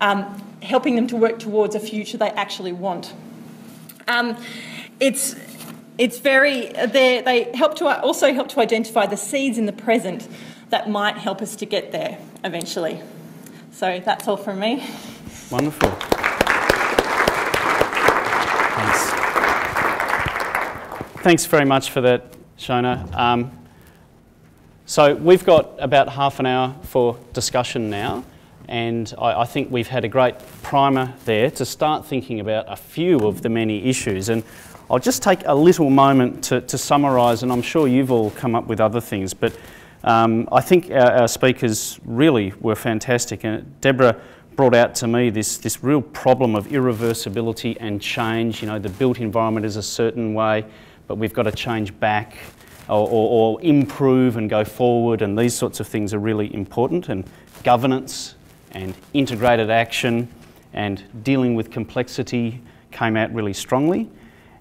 um, helping them to work towards a future they actually want. Um, it's, it's very, they help to, also help to identify the seeds in the present that might help us to get there eventually. So that's all from me. Wonderful. Thanks. Thanks very much for that, Seona. Um, so we've got about half an hour for discussion now, and I, I think we've had a great primer there to start thinking about a few of the many issues. And I'll just take a little moment to, to summarise, and I'm sure you've all come up with other things, but um, I think our, our speakers really were fantastic. And Deborah brought out to me this, this real problem of irreversibility and change. You know, the built environment is a certain way, but we've got to change back or, or, or improve and go forward, and these sorts of things are really important. And governance and integrated action and dealing with complexity came out really strongly.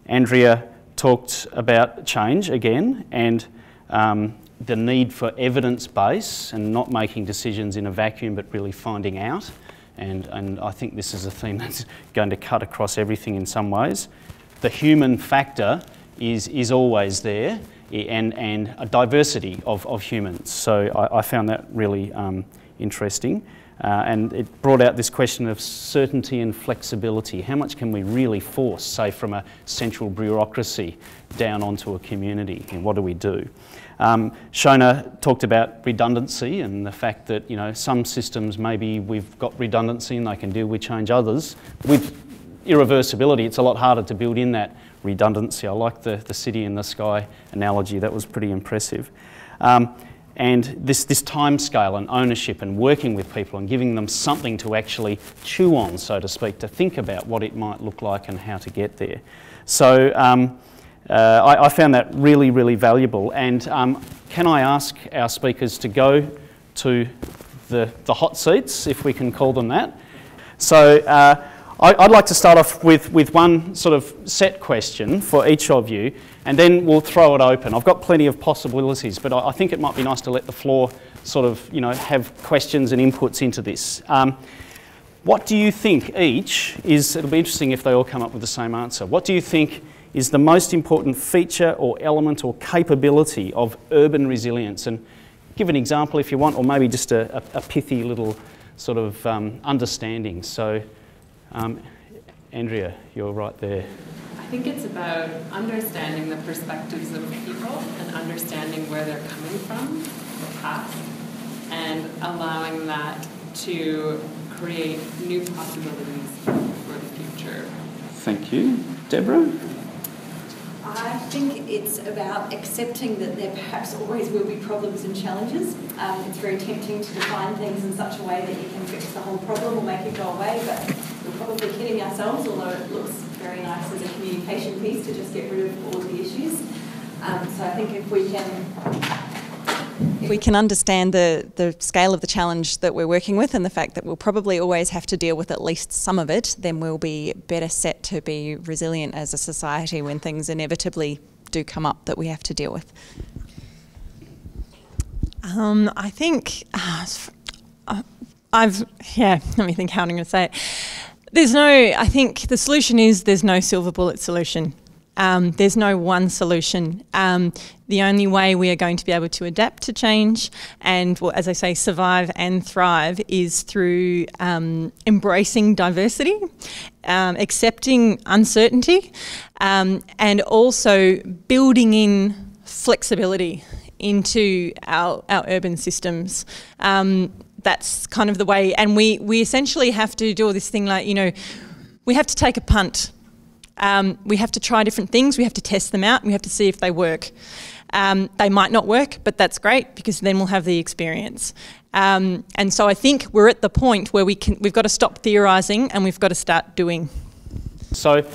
Andrea talked about change again, and um, the need for evidence base and not making decisions in a vacuum but really finding out. And, and I think this is a theme that's going to cut across everything in some ways. The human factor is, is always there, and, and a diversity of, of humans. So I, I found that really um, interesting. Uh, and it brought out this question of certainty and flexibility. How much can we really force, say, from a central bureaucracy down onto a community, and what do we do? Um, Seona talked about redundancy and the fact that, you know, some systems maybe we've got redundancy and they can deal with change. Others, with irreversibility, it's a lot harder to build in that redundancy. I like the, the city in the sky analogy. That was pretty impressive. Um, And this, this time scale and ownership and working with people and giving them something to actually chew on, so to speak, to think about what it might look like and how to get there. So um, uh, I, I found that really, really valuable. And um, can I ask our speakers to go to the, the hot seats, if we can call them that? So uh, I, I'd like to start off with, with one sort of set question for each of you, and then we'll throw it open. I've got plenty of possibilities, but I, I think it might be nice to let the floor sort of, you know, have questions and inputs into this. Um, what do you think each is, it'll be interesting if they all come up with the same answer, what do you think is the most important feature or element or capability of urban resilience? And give an example if you want, or maybe just a, a, a pithy little sort of um, understanding. So, um, Andrea, you're right there. I think it's about understanding the perspectives of people and understanding where they're coming from, the past, and allowing that to create new possibilities for the future. Thank you. Deborah? I think it's about accepting that there perhaps always will be problems and challenges. Um, it's very tempting to define things in such a way that you can fix the whole problem or make it go away, but we're probably kidding ourselves, although it looks very nice as a communication piece to just get rid of all the issues. Um, so I think if we can... If we can understand the, the scale of the challenge that we're working with and the fact that we'll probably always have to deal with at least some of it, then we'll be better set to be resilient as a society when things inevitably do come up that we have to deal with. Um, I think... Uh, I've... Yeah, let me think how I'm going to say it. There's no, I think the solution is there's no silver bullet solution. Um, there's no one solution. Um, the only way we are going to be able to adapt to change and, well, as I say, survive and thrive is through um, embracing diversity, um, accepting uncertainty, um, and also building in flexibility into our, our urban systems. Um, That's kind of the way, and we, we essentially have to do all this thing like, you know, we have to take a punt. Um, we have to try different things, we have to test them out, we have to see if they work. Um, they might not work, but that's great because then we'll have the experience. Um, and so I think we're at the point where we can, we've got to stop theorising and we've got to start doing. So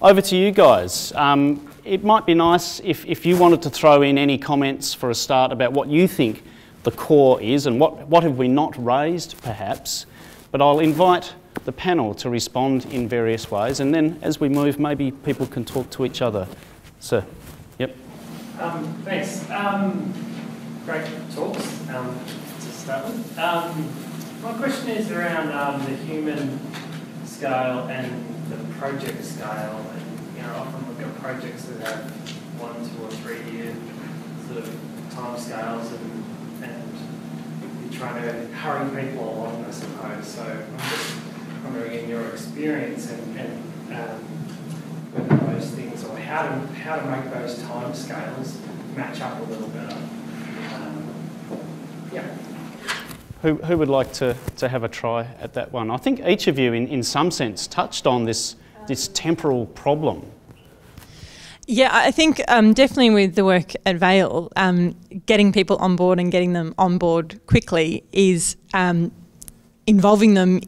over to you guys. Um, it might be nice if, if you wanted to throw in any comments for a start about what you think the core is and what, what have we not raised perhaps, but I'll invite the panel to respond in various ways, and then as we move maybe people can talk to each other. Sir? Yep. Um, thanks. Um, great talks um, to start with. Um, my question is around um, the human scale and the project scale, and you know, often look at projects that have one, two or three year sort of time scales and and you're trying to hurry people along, I suppose. So I'm just, I'm wondering in your experience and, and um, whether those things, or how to, how to make those time scales match up a little better. Um, yeah. Who, who would like to, to have a try at that one? I think each of you, in, in some sense, touched on this, this temporal problem. Yeah, I think um, definitely with the work at Vail, um, getting people on board and getting them on board quickly is um, involving them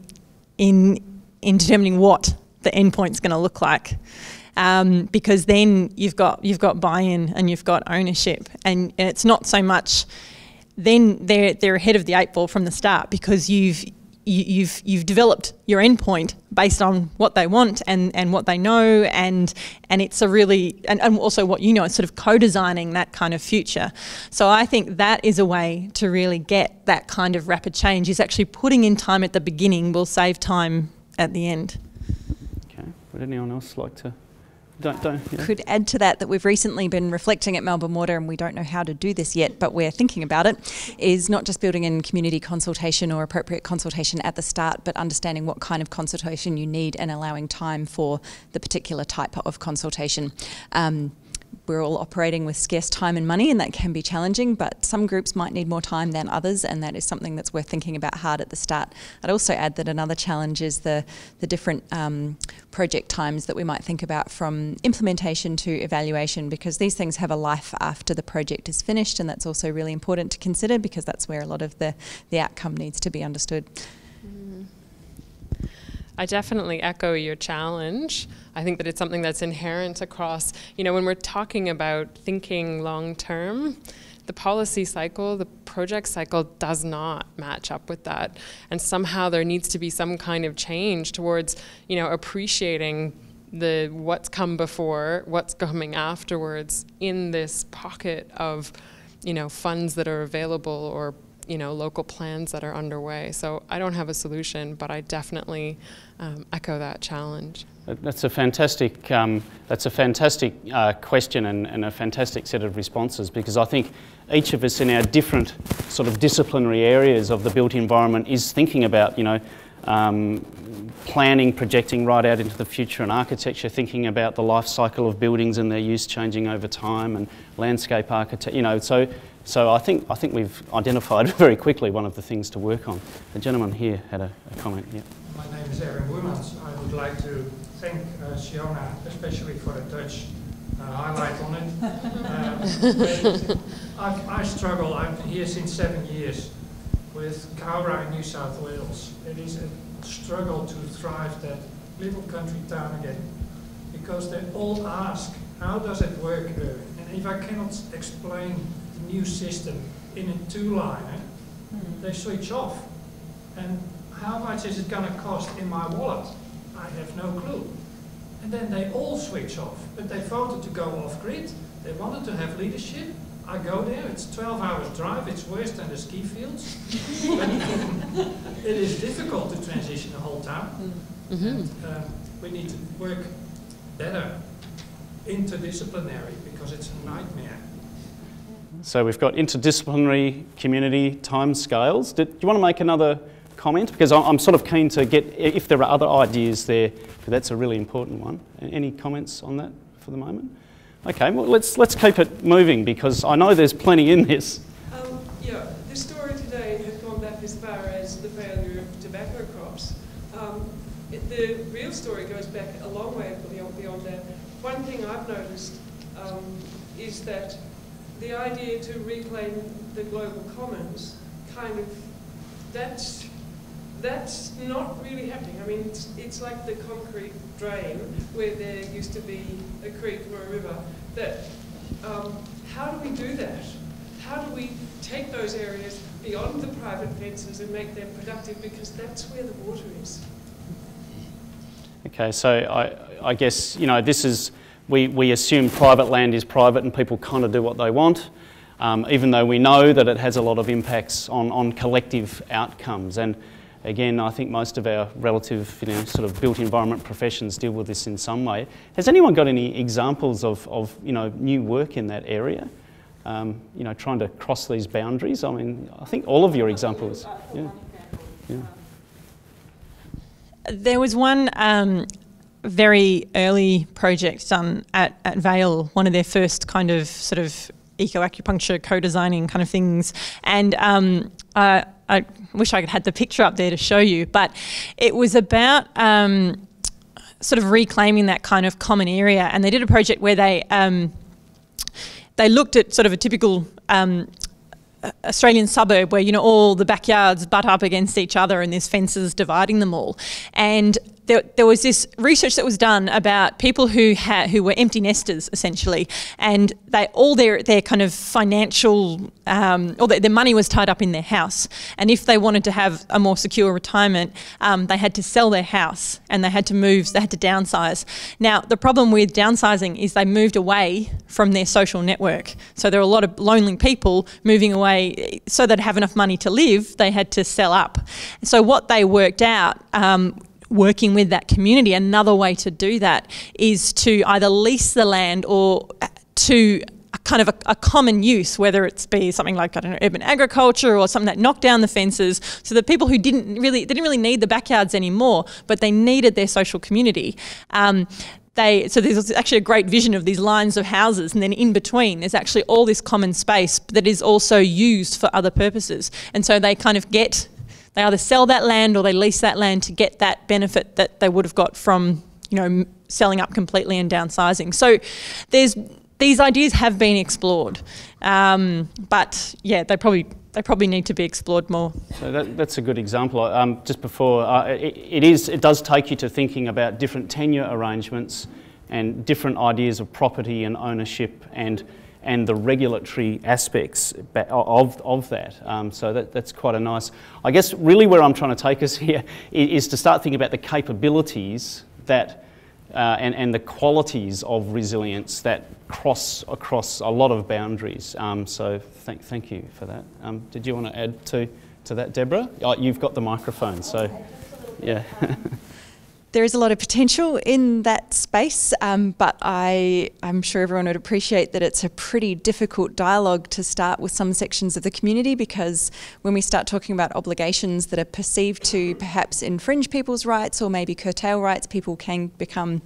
in, in determining what the endpoint's going to look like. Um, because then you've got, you've got buy-in and you've got ownership, and, and it's not so much... then they're, they're ahead of the eight ball from the start, because you've, you, you've, you've developed your endpoint based on what they want and, and what they know, and, and it's a really, and, and also what you know, it's sort of co-designing that kind of future. So I think that is a way to really get that kind of rapid change, is actually putting in time at the beginning will save time at the end. Okay, would anyone else like to? Don't, don't, yeah. Could add to that that we've recently been reflecting at Melbourne Water, and we don't know how to do this yet, but we're thinking about it, is not just building in community consultation or appropriate consultation at the start, but understanding what kind of consultation you need and allowing time for the particular type of consultation. Um, we're all operating with scarce time and money, and that can be challenging, but some groups might need more time than others, and that is something that's worth thinking about hard at the start. I'd also add that another challenge is the, the different um, project times that we might think about, from implementation to evaluation, because these things have a life after the project is finished, and that's also really important to consider, because that's where a lot of the, the outcome needs to be understood. I definitely echo your challenge. I think that it's something that's inherent across, you know, when we're talking about thinking long term, the policy cycle, the project cycle does not match up with that. And somehow there needs to be some kind of change towards, you know, appreciating the what's come before, what's coming afterwards in this pocket of, you know, funds that are available, or, you know, local plans that are underway. So I don't have a solution, but I definitely um, echo that challenge. That's a fantastic, um, that's a fantastic uh, question, and, and a fantastic set of responses, because I think each of us in our different sort of disciplinary areas of the built environment is thinking about, you know, um, planning, projecting right out into the future, and architecture, thinking about the life cycle of buildings and their use changing over time, and landscape architect, you know, so. So I think, I think we've identified very quickly one of the things to work on. The gentleman here had a, a comment. Yeah. My name is Aaron Woemans. I would like to thank uh, Seona, especially for the Dutch uh, highlight on it. Um, I've, I struggle, I'm here since seven years, with Cowra in New South Wales. It is a struggle to thrive that little country town again, because they all ask, how does it work here? And if I cannot explain new system in a two-liner, mm. they switch off. And how much is it going to cost in my wallet? I have no clue. And then they all switch off. But they voted to go off-grid. They wanted to have leadership. I go there. It's twelve hours drive. It's worse than the ski fields. It is difficult to transition the whole town. Mm. Mm-hmm. And, uh, we need to work better interdisciplinary, because it's a nightmare. So we've got interdisciplinary, community, time scales. Did, do you want to make another comment? Because I'm sort of keen to get, if there are other ideas there, because that's a really important one. Any comments on that for the moment? Okay, well, let's, let's keep it moving, because I know there's plenty in this. Um, yeah, the story today has gone back as far as the failure of tobacco crops. Um, it, the real story goes back a long way beyond, beyond that. One thing I've noticed um, is that the idea to reclaim the global commons, kind of, that's, that's not really happening. I mean, it's, it's like the concrete drain where there used to be a creek or a river. That, um, how do we do that? How do we take those areas beyond the private fences and make them productive? Because that's where the water is. Okay, so I, I guess, you know, this is, We, we assume private land is private and people kind of do what they want, um, even though we know that it has a lot of impacts on, on collective outcomes. And again, I think most of our relative, you know, sort of built environment professions deal with this in some way. Has anyone got any examples of, of you know, new work in that area? Um, you know, trying to cross these boundaries? I mean, I think all of your examples. Yeah. Yeah. There was one um, very early project done at, at Vale, one of their first kind of sort of eco-acupuncture co-designing kind of things, and um, I, I wish I had the picture up there to show you, but it was about um, sort of reclaiming that kind of common area, and they did a project where they um, they looked at sort of a typical um, Australian suburb where, you know, all the backyards butt up against each other and there's fences dividing them all, and There, there was this research that was done about people who had who were empty nesters essentially, and they all their their kind of financial um, or their, their money was tied up in their house, and if they wanted to have a more secure retirement, um, they had to sell their house and they had to move, they had to downsize. Now the problem with downsizing is they moved away from their social network, so there are a lot of lonely people moving away. So they'd have enough money to live, they had to sell up. And so what they worked out, um, working with that community, another way to do that is to either lease the land or to a kind of a, a common use, whether it's be something like, I don't know, urban agriculture or something that knocked down the fences. So the people who didn't really, they didn't really need the backyards anymore, but they needed their social community. Um, They, so there's actually a great vision of these lines of houses, and then in between there's actually all this common space that is also used for other purposes. And so they kind of get, they either sell that land or they lease that land to get that benefit that they would have got from, you know, selling up completely and downsizing. So there's, these ideas have been explored, um, but yeah, they probably they probably need to be explored more. So that, that's a good example. Um, just before, uh, it, it is it does take you to thinking about different tenure arrangements and different ideas of property and ownership and and the regulatory aspects of of that. Um, so that that's quite a nice. I guess really where I'm trying to take us here is, is to start thinking about the capabilities that. Uh, and, and the qualities of resilience that cross across a lot of boundaries. Um, so thank, thank you for that. Um, did you want to add to, to that, Deborah? Oh, you've got the microphone, so yeah. There is a lot of potential in that space, um, but I, I'm sure everyone would appreciate that it's a pretty difficult dialogue to start with some sections of the community, because when we start talking about obligations that are perceived to perhaps infringe people's rights or maybe curtail rights, people can become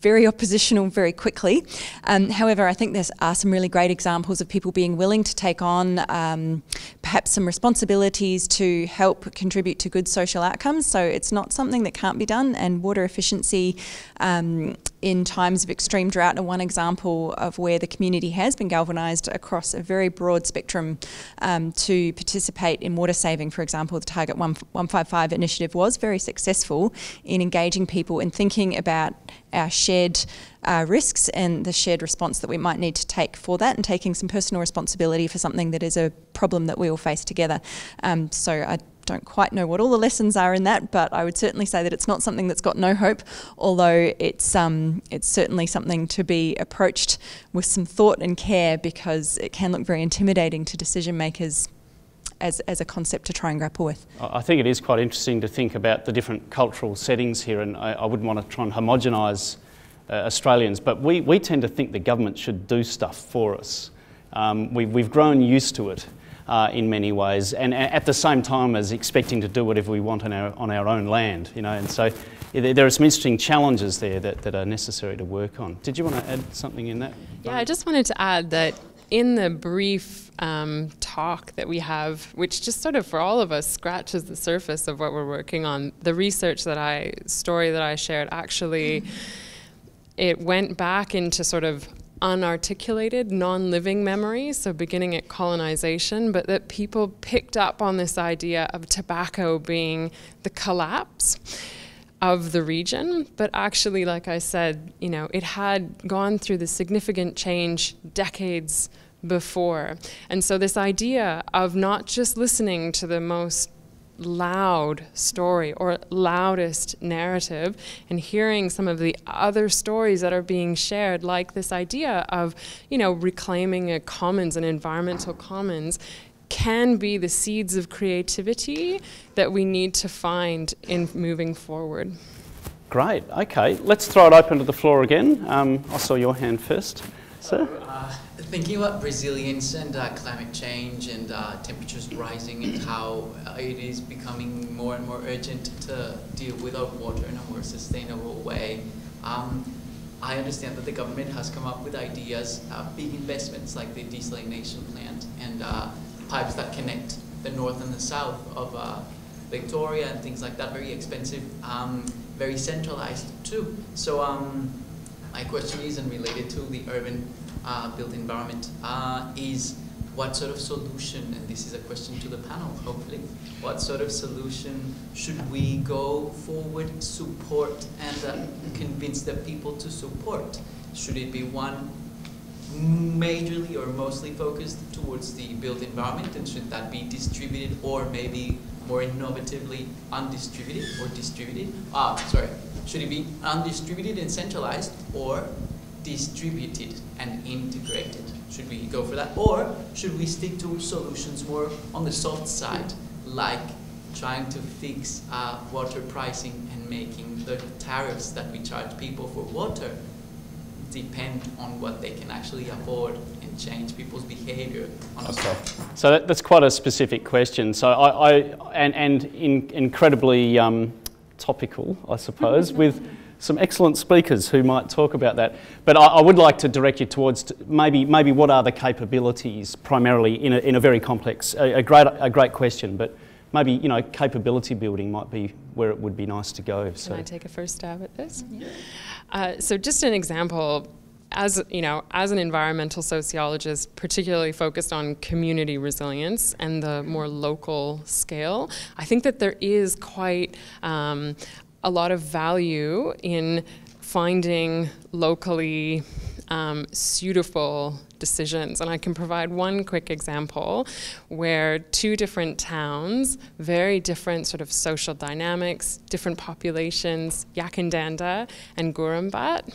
very oppositional very quickly. Um, however, I think there are some really great examples of people being willing to take on um, perhaps some responsibilities to help contribute to good social outcomes. So it's not something that can't be done, and water efficiency um, in times of extreme drought are one example of where the community has been galvanised across a very broad spectrum um, to participate in water saving. For example, the Target one fifty-five initiative was very successful in engaging people in thinking about our shared uh, risks and the shared response that we might need to take for that, and taking some personal responsibility for something that is a problem that we all face together. Um, so I don't quite know what all the lessons are in that, but I would certainly say that it's not something that's got no hope, although it's, um, it's certainly something to be approached with some thought and care, because it can look very intimidating to decision makers As, as a concept to try and grapple with. I think it is quite interesting to think about the different cultural settings here, and I, I wouldn't want to try and homogenise uh, Australians, but we, we tend to think the government should do stuff for us. Um, we, we've grown used to it uh, in many ways, and at the same time as expecting to do whatever we want on our, on our own land, you know, and so there are some interesting challenges there that, that are necessary to work on. Did you want to add something in that? Yeah, I just wanted to add that in the brief um, talk that we have, which just sort of for all of us scratches the surface of what we're working on, the research that I, story that I shared, actually, it went back into sort of unarticulated, non-living memory, so beginning at colonization, but that people picked up on this idea of tobacco being the collapse of the region, but actually, like I said, you know, it had gone through the significant change decades before. And so this idea of not just listening to the most loud story or loudest narrative, and hearing some of the other stories that are being shared, like this idea of, you know, reclaiming a commons, an environmental commons, can be the seeds of creativity that we need to find in moving forward. Great, okay. Let's throw it open to the floor again. Um, I saw your hand first. sir? Uh, thinking about resilience and uh, climate change and uh, temperatures rising and how it is becoming more and more urgent to deal with our water in a more sustainable way. Um, I understand that the government has come up with ideas, uh, big investments like the desalination plant and uh, pipes that connect the north and the south of uh, Victoria and things like that, very expensive, um, very centralized too. So um, my question is, and related to the urban uh, built environment, uh, is what sort of solution, and this is a question to the panel hopefully, what sort of solution should we go forward, support, and uh, convince the people to support? Should it be one majorly or mostly focused towards the built environment, and should that be distributed or maybe more innovatively undistributed or distributed? Ah, sorry, should it be undistributed and centralized or distributed and integrated? Should we go for that? Or should we stick to solutions more on the soft side, like trying to fix uh, water pricing and making the tariffs that we charge people for water depend on what they can actually afford and change people's behaviour on okay. So that, that's quite a specific question. So I, I and, and in, incredibly um, topical, I suppose, with some excellent speakers who might talk about that. But I, I would like to direct you towards t maybe maybe what are the capabilities primarily in a, in a very complex, a, a great a great question, but. Maybe, you know, capability building might be where it would be nice to go. So. Can I take a first stab at this? Mm-hmm. uh, so just an example, as, you know, as an environmental sociologist, particularly focused on community resilience and the more local scale, I think that there is quite um, a lot of value in finding locally um, suitable decisions. And I can provide one quick example where two different towns, very different sort of social dynamics, different populations, Yakandanda and Gurumbat.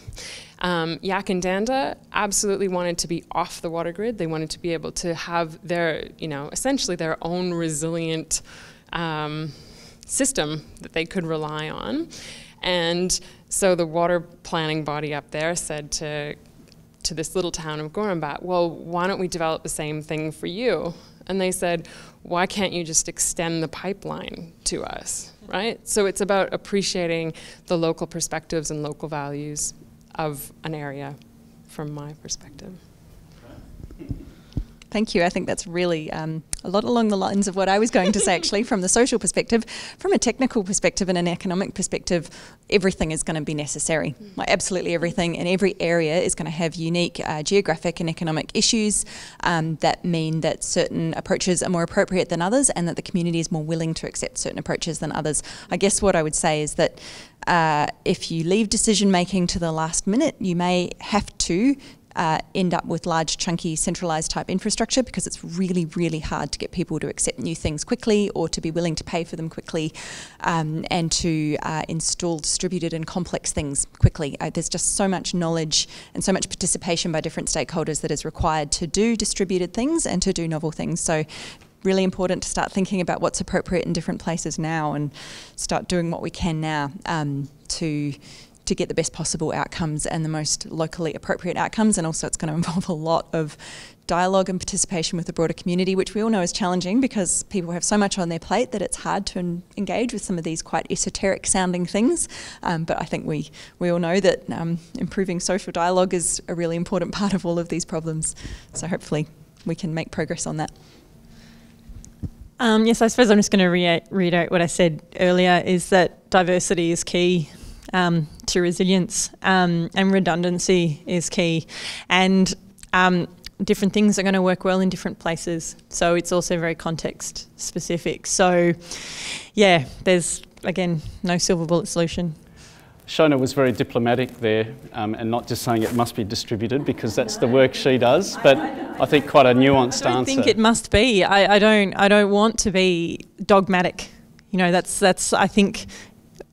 Um, Yakandanda absolutely wanted to be off the water grid. They wanted to be able to have their, you know, essentially their own resilient um, system that they could rely on. And so the water planning body up there said to to this little town of Gurumbat, well, why don't we develop the same thing for you? And they said, why can't you just extend the pipeline to us, right? So it's about appreciating the local perspectives and local values of an area from my perspective. Thank you. I think that's really um, a lot along the lines of what I was going to say, actually, from the social perspective. From a technical perspective and an economic perspective, everything is going to be necessary. Like absolutely everything, and every area is going to have unique uh, geographic and economic issues um, that mean that certain approaches are more appropriate than others, and that the community is more willing to accept certain approaches than others. I guess what I would say is that uh, if you leave decision making to the last minute, you may have to Uh, end up with large, chunky, centralised type infrastructure, because it's really, really hard to get people to accept new things quickly or to be willing to pay for them quickly, um, and to uh, install distributed and complex things quickly. Uh, there's just so much knowledge and so much participation by different stakeholders that is required to do distributed things and to do novel things. So really important to start thinking about what's appropriate in different places now and start doing what we can now um, to to get the best possible outcomes and the most locally appropriate outcomes. And also it's going to involve a lot of dialogue and participation with the broader community, which we all know is challenging because people have so much on their plate that it's hard to engage with some of these quite esoteric sounding things. Um, but I think we, we all know that um, improving social dialogue is a really important part of all of these problems. So hopefully we can make progress on that. Um, yes, I suppose I'm just going to re- reiterate what I said earlier, is that diversity is key Um, to resilience, um, and redundancy is key, and um, different things are going to work well in different places, so it's also very context specific. So yeah, there's again no silver bullet solution. Seona was very diplomatic there, um, and not just saying it must be distributed because that's the work she does, but I think quite a nuanced answer. I don't think it must be. I, I don't I don't want to be dogmatic, you know. That's that's I think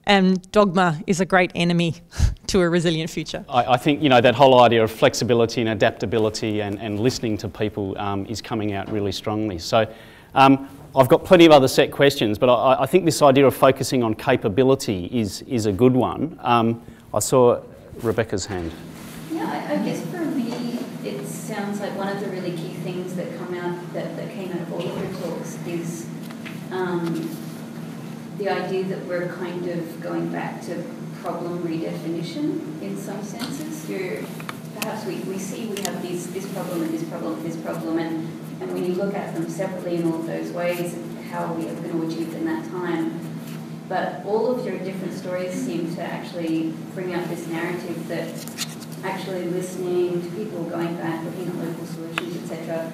And dogma is a great enemy to a resilient future. I, I think, you know, that whole idea of flexibility and adaptability and, and listening to people um, is coming out really strongly. So um, I've got plenty of other set questions, but I, I think this idea of focusing on capability is, is a good one. Um, I saw Rebecca's hand. Yeah. Yeah, I guess for me, it sounds like one of the really key things that come out that, that came out of all of the talks is um, the idea that we're kind of going back to problem redefinition in some senses. You're, perhaps we, we see we have these, this problem and this problem and this problem, and, and when you look at them separately in all of those ways, how we are going to achieve in that time. But all of your different stories seem to actually bring out this narrative that actually listening to people, going back, looking at local solutions, et cetera,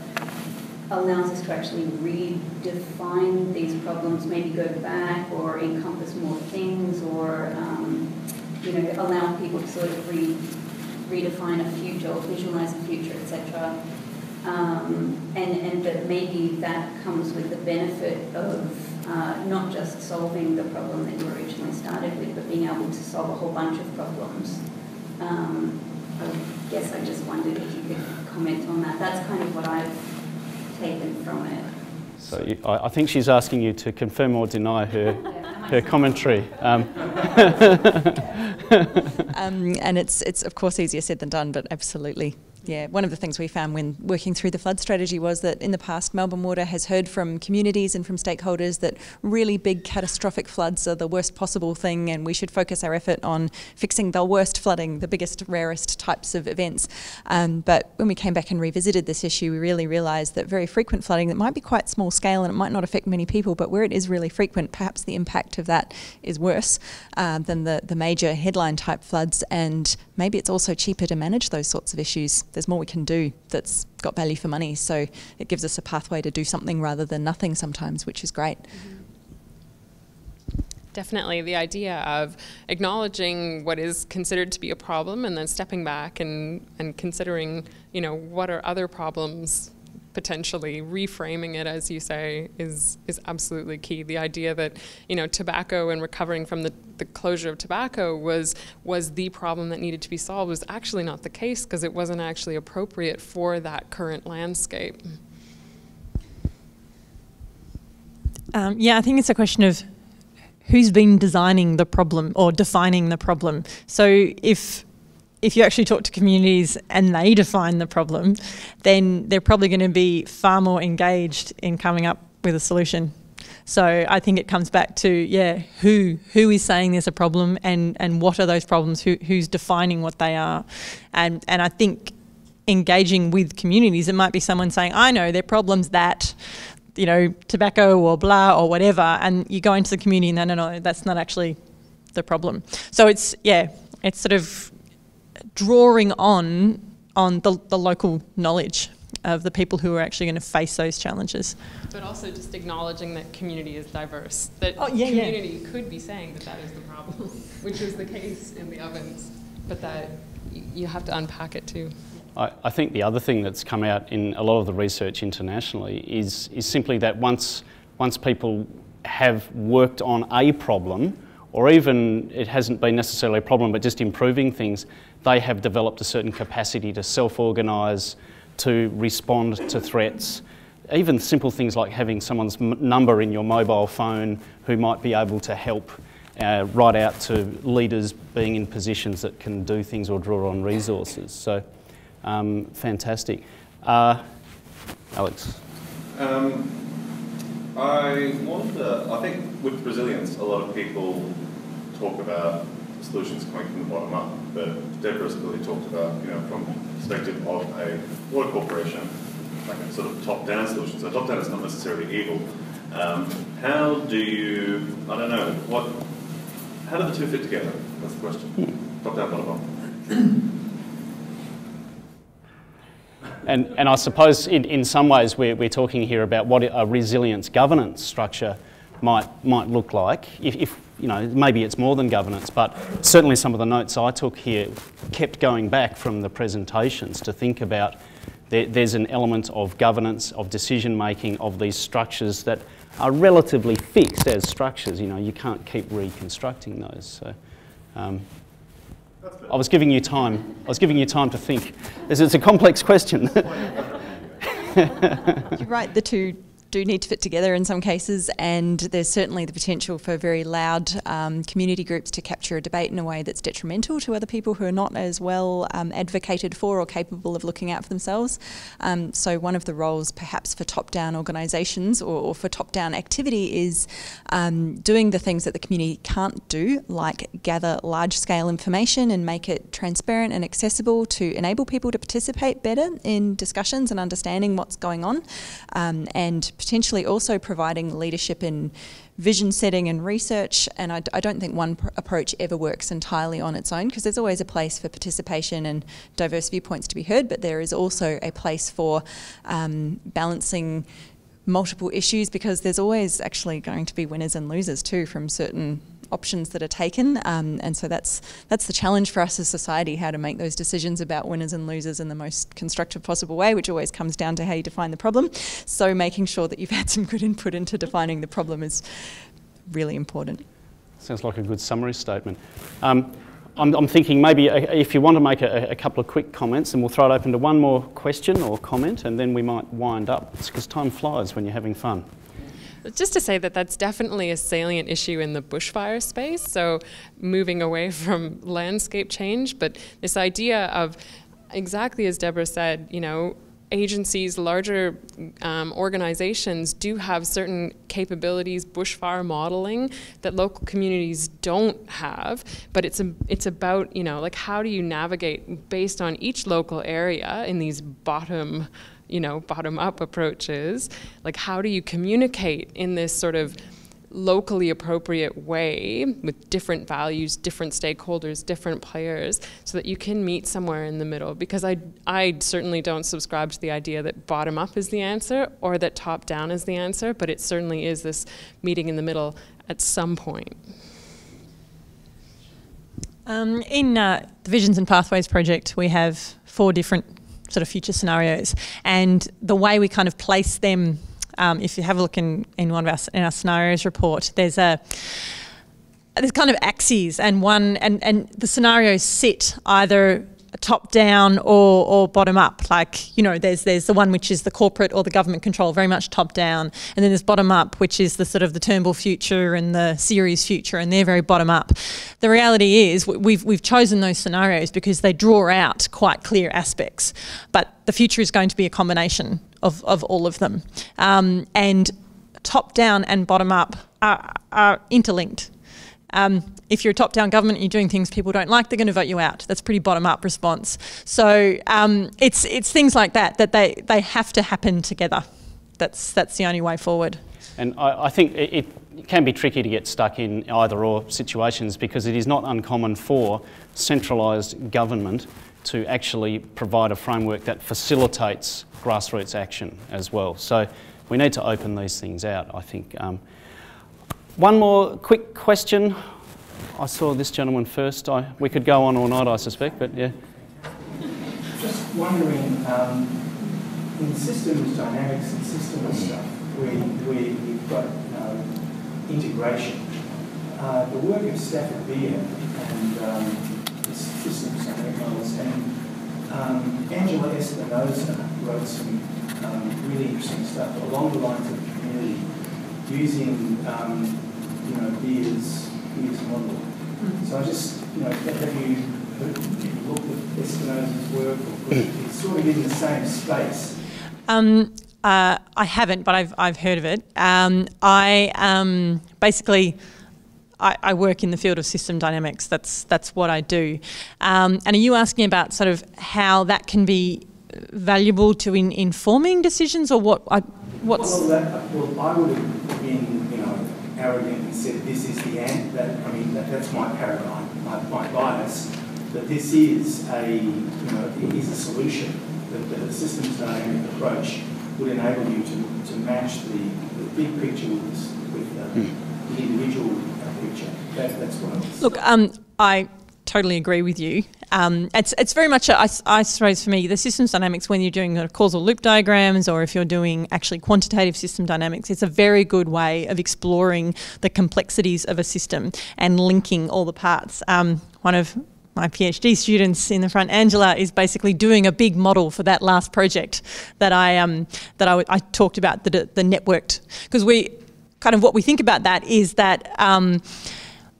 allows us to actually redefine these problems, maybe go back or encompass more things, or um, you know, allow people to sort of re redefine a future or visualize a future, et cetera. Um, and, and that maybe that comes with the benefit of uh, not just solving the problem that you originally started with, but being able to solve a whole bunch of problems. Um, I guess I just wondered if you could comment on that. That's kind of what I've taken from it. So you, I think she's asking you to confirm or deny her, yeah, her commentary. Um. um, and it's, it's of course easier said than done, but absolutely. Yeah, one of the things we found when working through the flood strategy was that in the past Melbourne Water has heard from communities and from stakeholders that really big catastrophic floods are the worst possible thing, and we should focus our effort on fixing the worst flooding, the biggest, rarest types of events. Um, but when we came back and revisited this issue, we really realised that very frequent flooding that might be quite small scale and it might not affect many people, but where it is really frequent, perhaps the impact of that is worse uh, than the, the major headline type floods, and maybe it's also cheaper to manage those sorts of issues. There's more we can do that's got value for money, so it gives us a pathway to do something rather than nothing sometimes, which is great. Mm-hmm. Definitely, the idea of acknowledging what is considered to be a problem and then stepping back and, and considering, you know, what are other problems, potentially reframing it, as you say, is is absolutely key. The idea that, you know, tobacco and recovering from the, the closure of tobacco was was the problem that needed to be solved was actually not the case, because it wasn't actually appropriate for that current landscape. Um, yeah, I think it's a question of who's been designing the problem or defining the problem. So if If you actually talk to communities and they define the problem, then they're probably going to be far more engaged in coming up with a solution. So I think it comes back to, yeah, who who is saying there's a problem, and and what are those problems? Who who's defining what they are? And and I think engaging with communities, it might be someone saying, I know their problem's that, you know, tobacco or blah or whatever, and you go into the community and no no no, that's not actually the problem. So it's yeah, it's sort of drawing on on the, the local knowledge of the people who are actually going to face those challenges. But also just acknowledging that community is diverse, that oh, yeah, community yeah. could be saying that that is the problem, which is the case in the Ovens, but that you have to unpack it too. I, I think the other thing that's come out in a lot of the research internationally is, is simply that once, once people have worked on a problem, or even it hasn't been necessarily a problem, but just improving things, they have developed a certain capacity to self-organise, to respond to threats. Even simple things like having someone's m number in your mobile phone who might be able to help, uh, right out to leaders being in positions that can do things or draw on resources. So, um, fantastic. Uh, Alex. Um, I wanted to, I think with resilience, a lot of people talk about solutions coming from the bottom up, but Deborah's really talked about, you know, from the perspective of a water corporation, like a sort of top-down solution. So top-down is not necessarily evil. Um, how do you, I don't know, what, how do the two fit together? That's the question. Top-down, bottom-up. And, and I suppose in, in some ways we're, we're talking here about what a resilience governance structure might, might look like. If, if, you know, maybe it's more than governance, but certainly some of the notes I took here kept going back from the presentations to think about there, there's an element of governance, of decision making, of these structures that are relatively fixed as structures. You know, you can't keep reconstructing those. So, um, I was giving you time. I was giving you time to think. It's, it's a complex question. You're right. The two do need to fit together in some cases, and there's certainly the potential for very loud um, community groups to capture a debate in a way that's detrimental to other people who are not as well um, advocated for or capable of looking out for themselves. Um, so one of the roles perhaps for top-down organisations or, or for top-down activity is um, doing the things that the community can't do, like gather large-scale information and make it transparent and accessible to enable people to participate better in discussions and understanding what's going on, um, and potentially also providing leadership in vision setting and research. And I, d I don't think one pr approach ever works entirely on its own, because there's always a place for participation and diverse viewpoints to be heard, but there is also a place for um, balancing multiple issues, because there's always actually going to be winners and losers too from certain options that are taken, um, and so that's that's the challenge for us as society, how to make those decisions about winners and losers in the most constructive possible way, which always comes down to how you define the problem. So making sure that you've had some good input into defining the problem is really important. Sounds like a good summary statement. Um, I'm, I'm thinking maybe if you want to make a, a couple of quick comments, and we'll throw it open to one more question or comment, and then we might wind up. It's because time flies when you're having fun. Just to say that that's definitely a salient issue in the bushfire space, so moving away from landscape change, but this idea of, exactly as Deborah said, you know, agencies, larger um, organizations do have certain capabilities, bushfire modeling, that local communities don't have, but it's a, it's about, you know, like how do you navigate based on each local area in these bottom you know, bottom-up approaches, like how do you communicate in this sort of locally appropriate way with different values, different stakeholders, different players, so that you can meet somewhere in the middle? Because I, I certainly don't subscribe to the idea that bottom-up is the answer or that top-down is the answer, but it certainly is this meeting in the middle at some point. Um, in uh, the Visions and Pathways project, we have four different sort of future scenarios, and the way we kind of place them, um, if you have a look in, in one of our, in our scenarios report, there's a there's kind of axes, and one and, and the scenarios sit either top down or, or bottom up. Like, you know, there's there's the one which is the corporate or the government control, very much top down, and then there's bottom up, which is the sort of the Turnbull future and the Ceres future, and they're very bottom up. The reality is we've we've chosen those scenarios because they draw out quite clear aspects, but the future is going to be a combination of of all of them, um, and top down and bottom up are are interlinked. Um, if you're a top-down government and you're doing things people don't like, they're going to vote you out. That's a pretty bottom-up response. So um, it's it's things like that that they they have to happen together. That's that's the only way forward. And I, I think it, it can be tricky to get stuck in either-or situations, because it is not uncommon for centralised government to actually provide a framework that facilitates grassroots action as well. So we need to open these things out, I think. Um, One more quick question. I saw this gentleman first. I, we could go on all night, I suspect, but yeah. Just wondering, um, in systems dynamics and systems stuff, where, where you've got um, integration, uh, the work of Stafford Beer and um, systems dynamic models, and um, Angela Espinosa wrote some um, really interesting stuff along the lines of community, using um, you know, Beer's, Beer's model. Mm. So I just, you know, have you, have you looked at Espinosa's work? Or it's sort of in the same space. Um, uh, I haven't, but I've, I've heard of it. Um, I um, basically, I, I work in the field of system dynamics. That's, that's what I do. Um, and are you asking about sort of how that can be valuable to in informing decisions, or what? I, what's well, that, well, I would have been, you know, arrogant and said this is the end. That, I mean, that, that's my paradigm, my, my bias. That this is a, you know, it is a solution. That, that the systems dynamic approach would enable you to, to match the, the big picture with, with uh, mm. the individual picture. That, that's what I was. Look, um, I totally agree with you. Um, it's, it's very much, a, I, I suppose for me, the systems dynamics, when you're doing kind of causal loop diagrams, or if you're doing actually quantitative system dynamics, it's a very good way of exploring the complexities of a system and linking all the parts. Um, one of my PhD students in the front, Angela, is basically doing a big model for that last project that I um that I, I talked about, the the networked, because we kind of what we think about that is that um,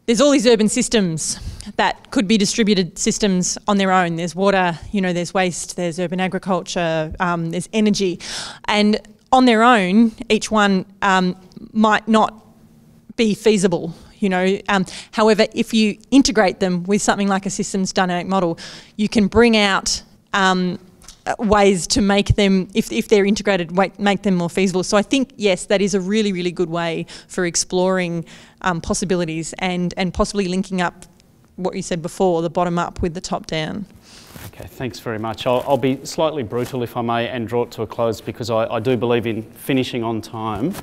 there's all these urban systems that could be distributed systems on their own. There's water, you know, there's waste, there's urban agriculture, um, there's energy, and on their own, each one um, might not be feasible. You know, um, however, if you integrate them with something like a systems dynamic model, you can bring out um, ways to make them, if, if they're integrated, make them more feasible. So I think, yes, that is a really, really good way for exploring um, possibilities and, and possibly linking up what you said before, the bottom up with the top down. Okay, thanks very much. I'll, I'll be slightly brutal, if I may, and draw it to a close because I, I do believe in finishing on time.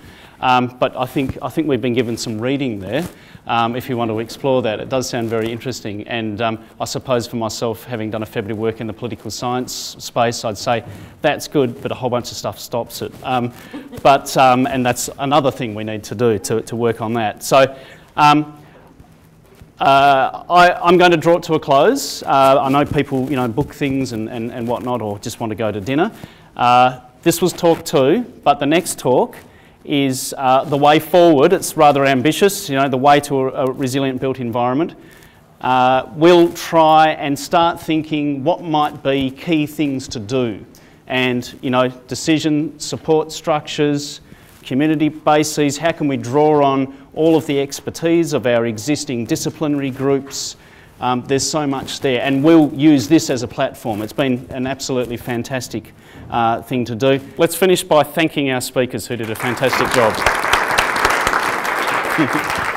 Um, but I think, I think we've been given some reading there, um, if you want to explore that. It does sound very interesting. And um, I suppose for myself, having done a fair bit of work in the political science space, I'd say that's good, but a whole bunch of stuff stops it. Um, but, um, and that's another thing we need to do, to, to work on that. So. Um, Uh, I, I'm going to draw it to a close. Uh, I know people, you know, book things and, and, and whatnot, or just want to go to dinner. Uh, this was talk two, but the next talk is uh, the way forward. It's rather ambitious, you know, the way to a, a resilient built environment. Uh, we'll try and start thinking what might be key things to do, and you know, decision support structures, community bases. How can we draw on all of the expertise of our existing disciplinary groups? Um, there's so much there, and we'll use this as a platform. It's been an absolutely fantastic uh, thing to do. Let's finish by thanking our speakers who did a fantastic job.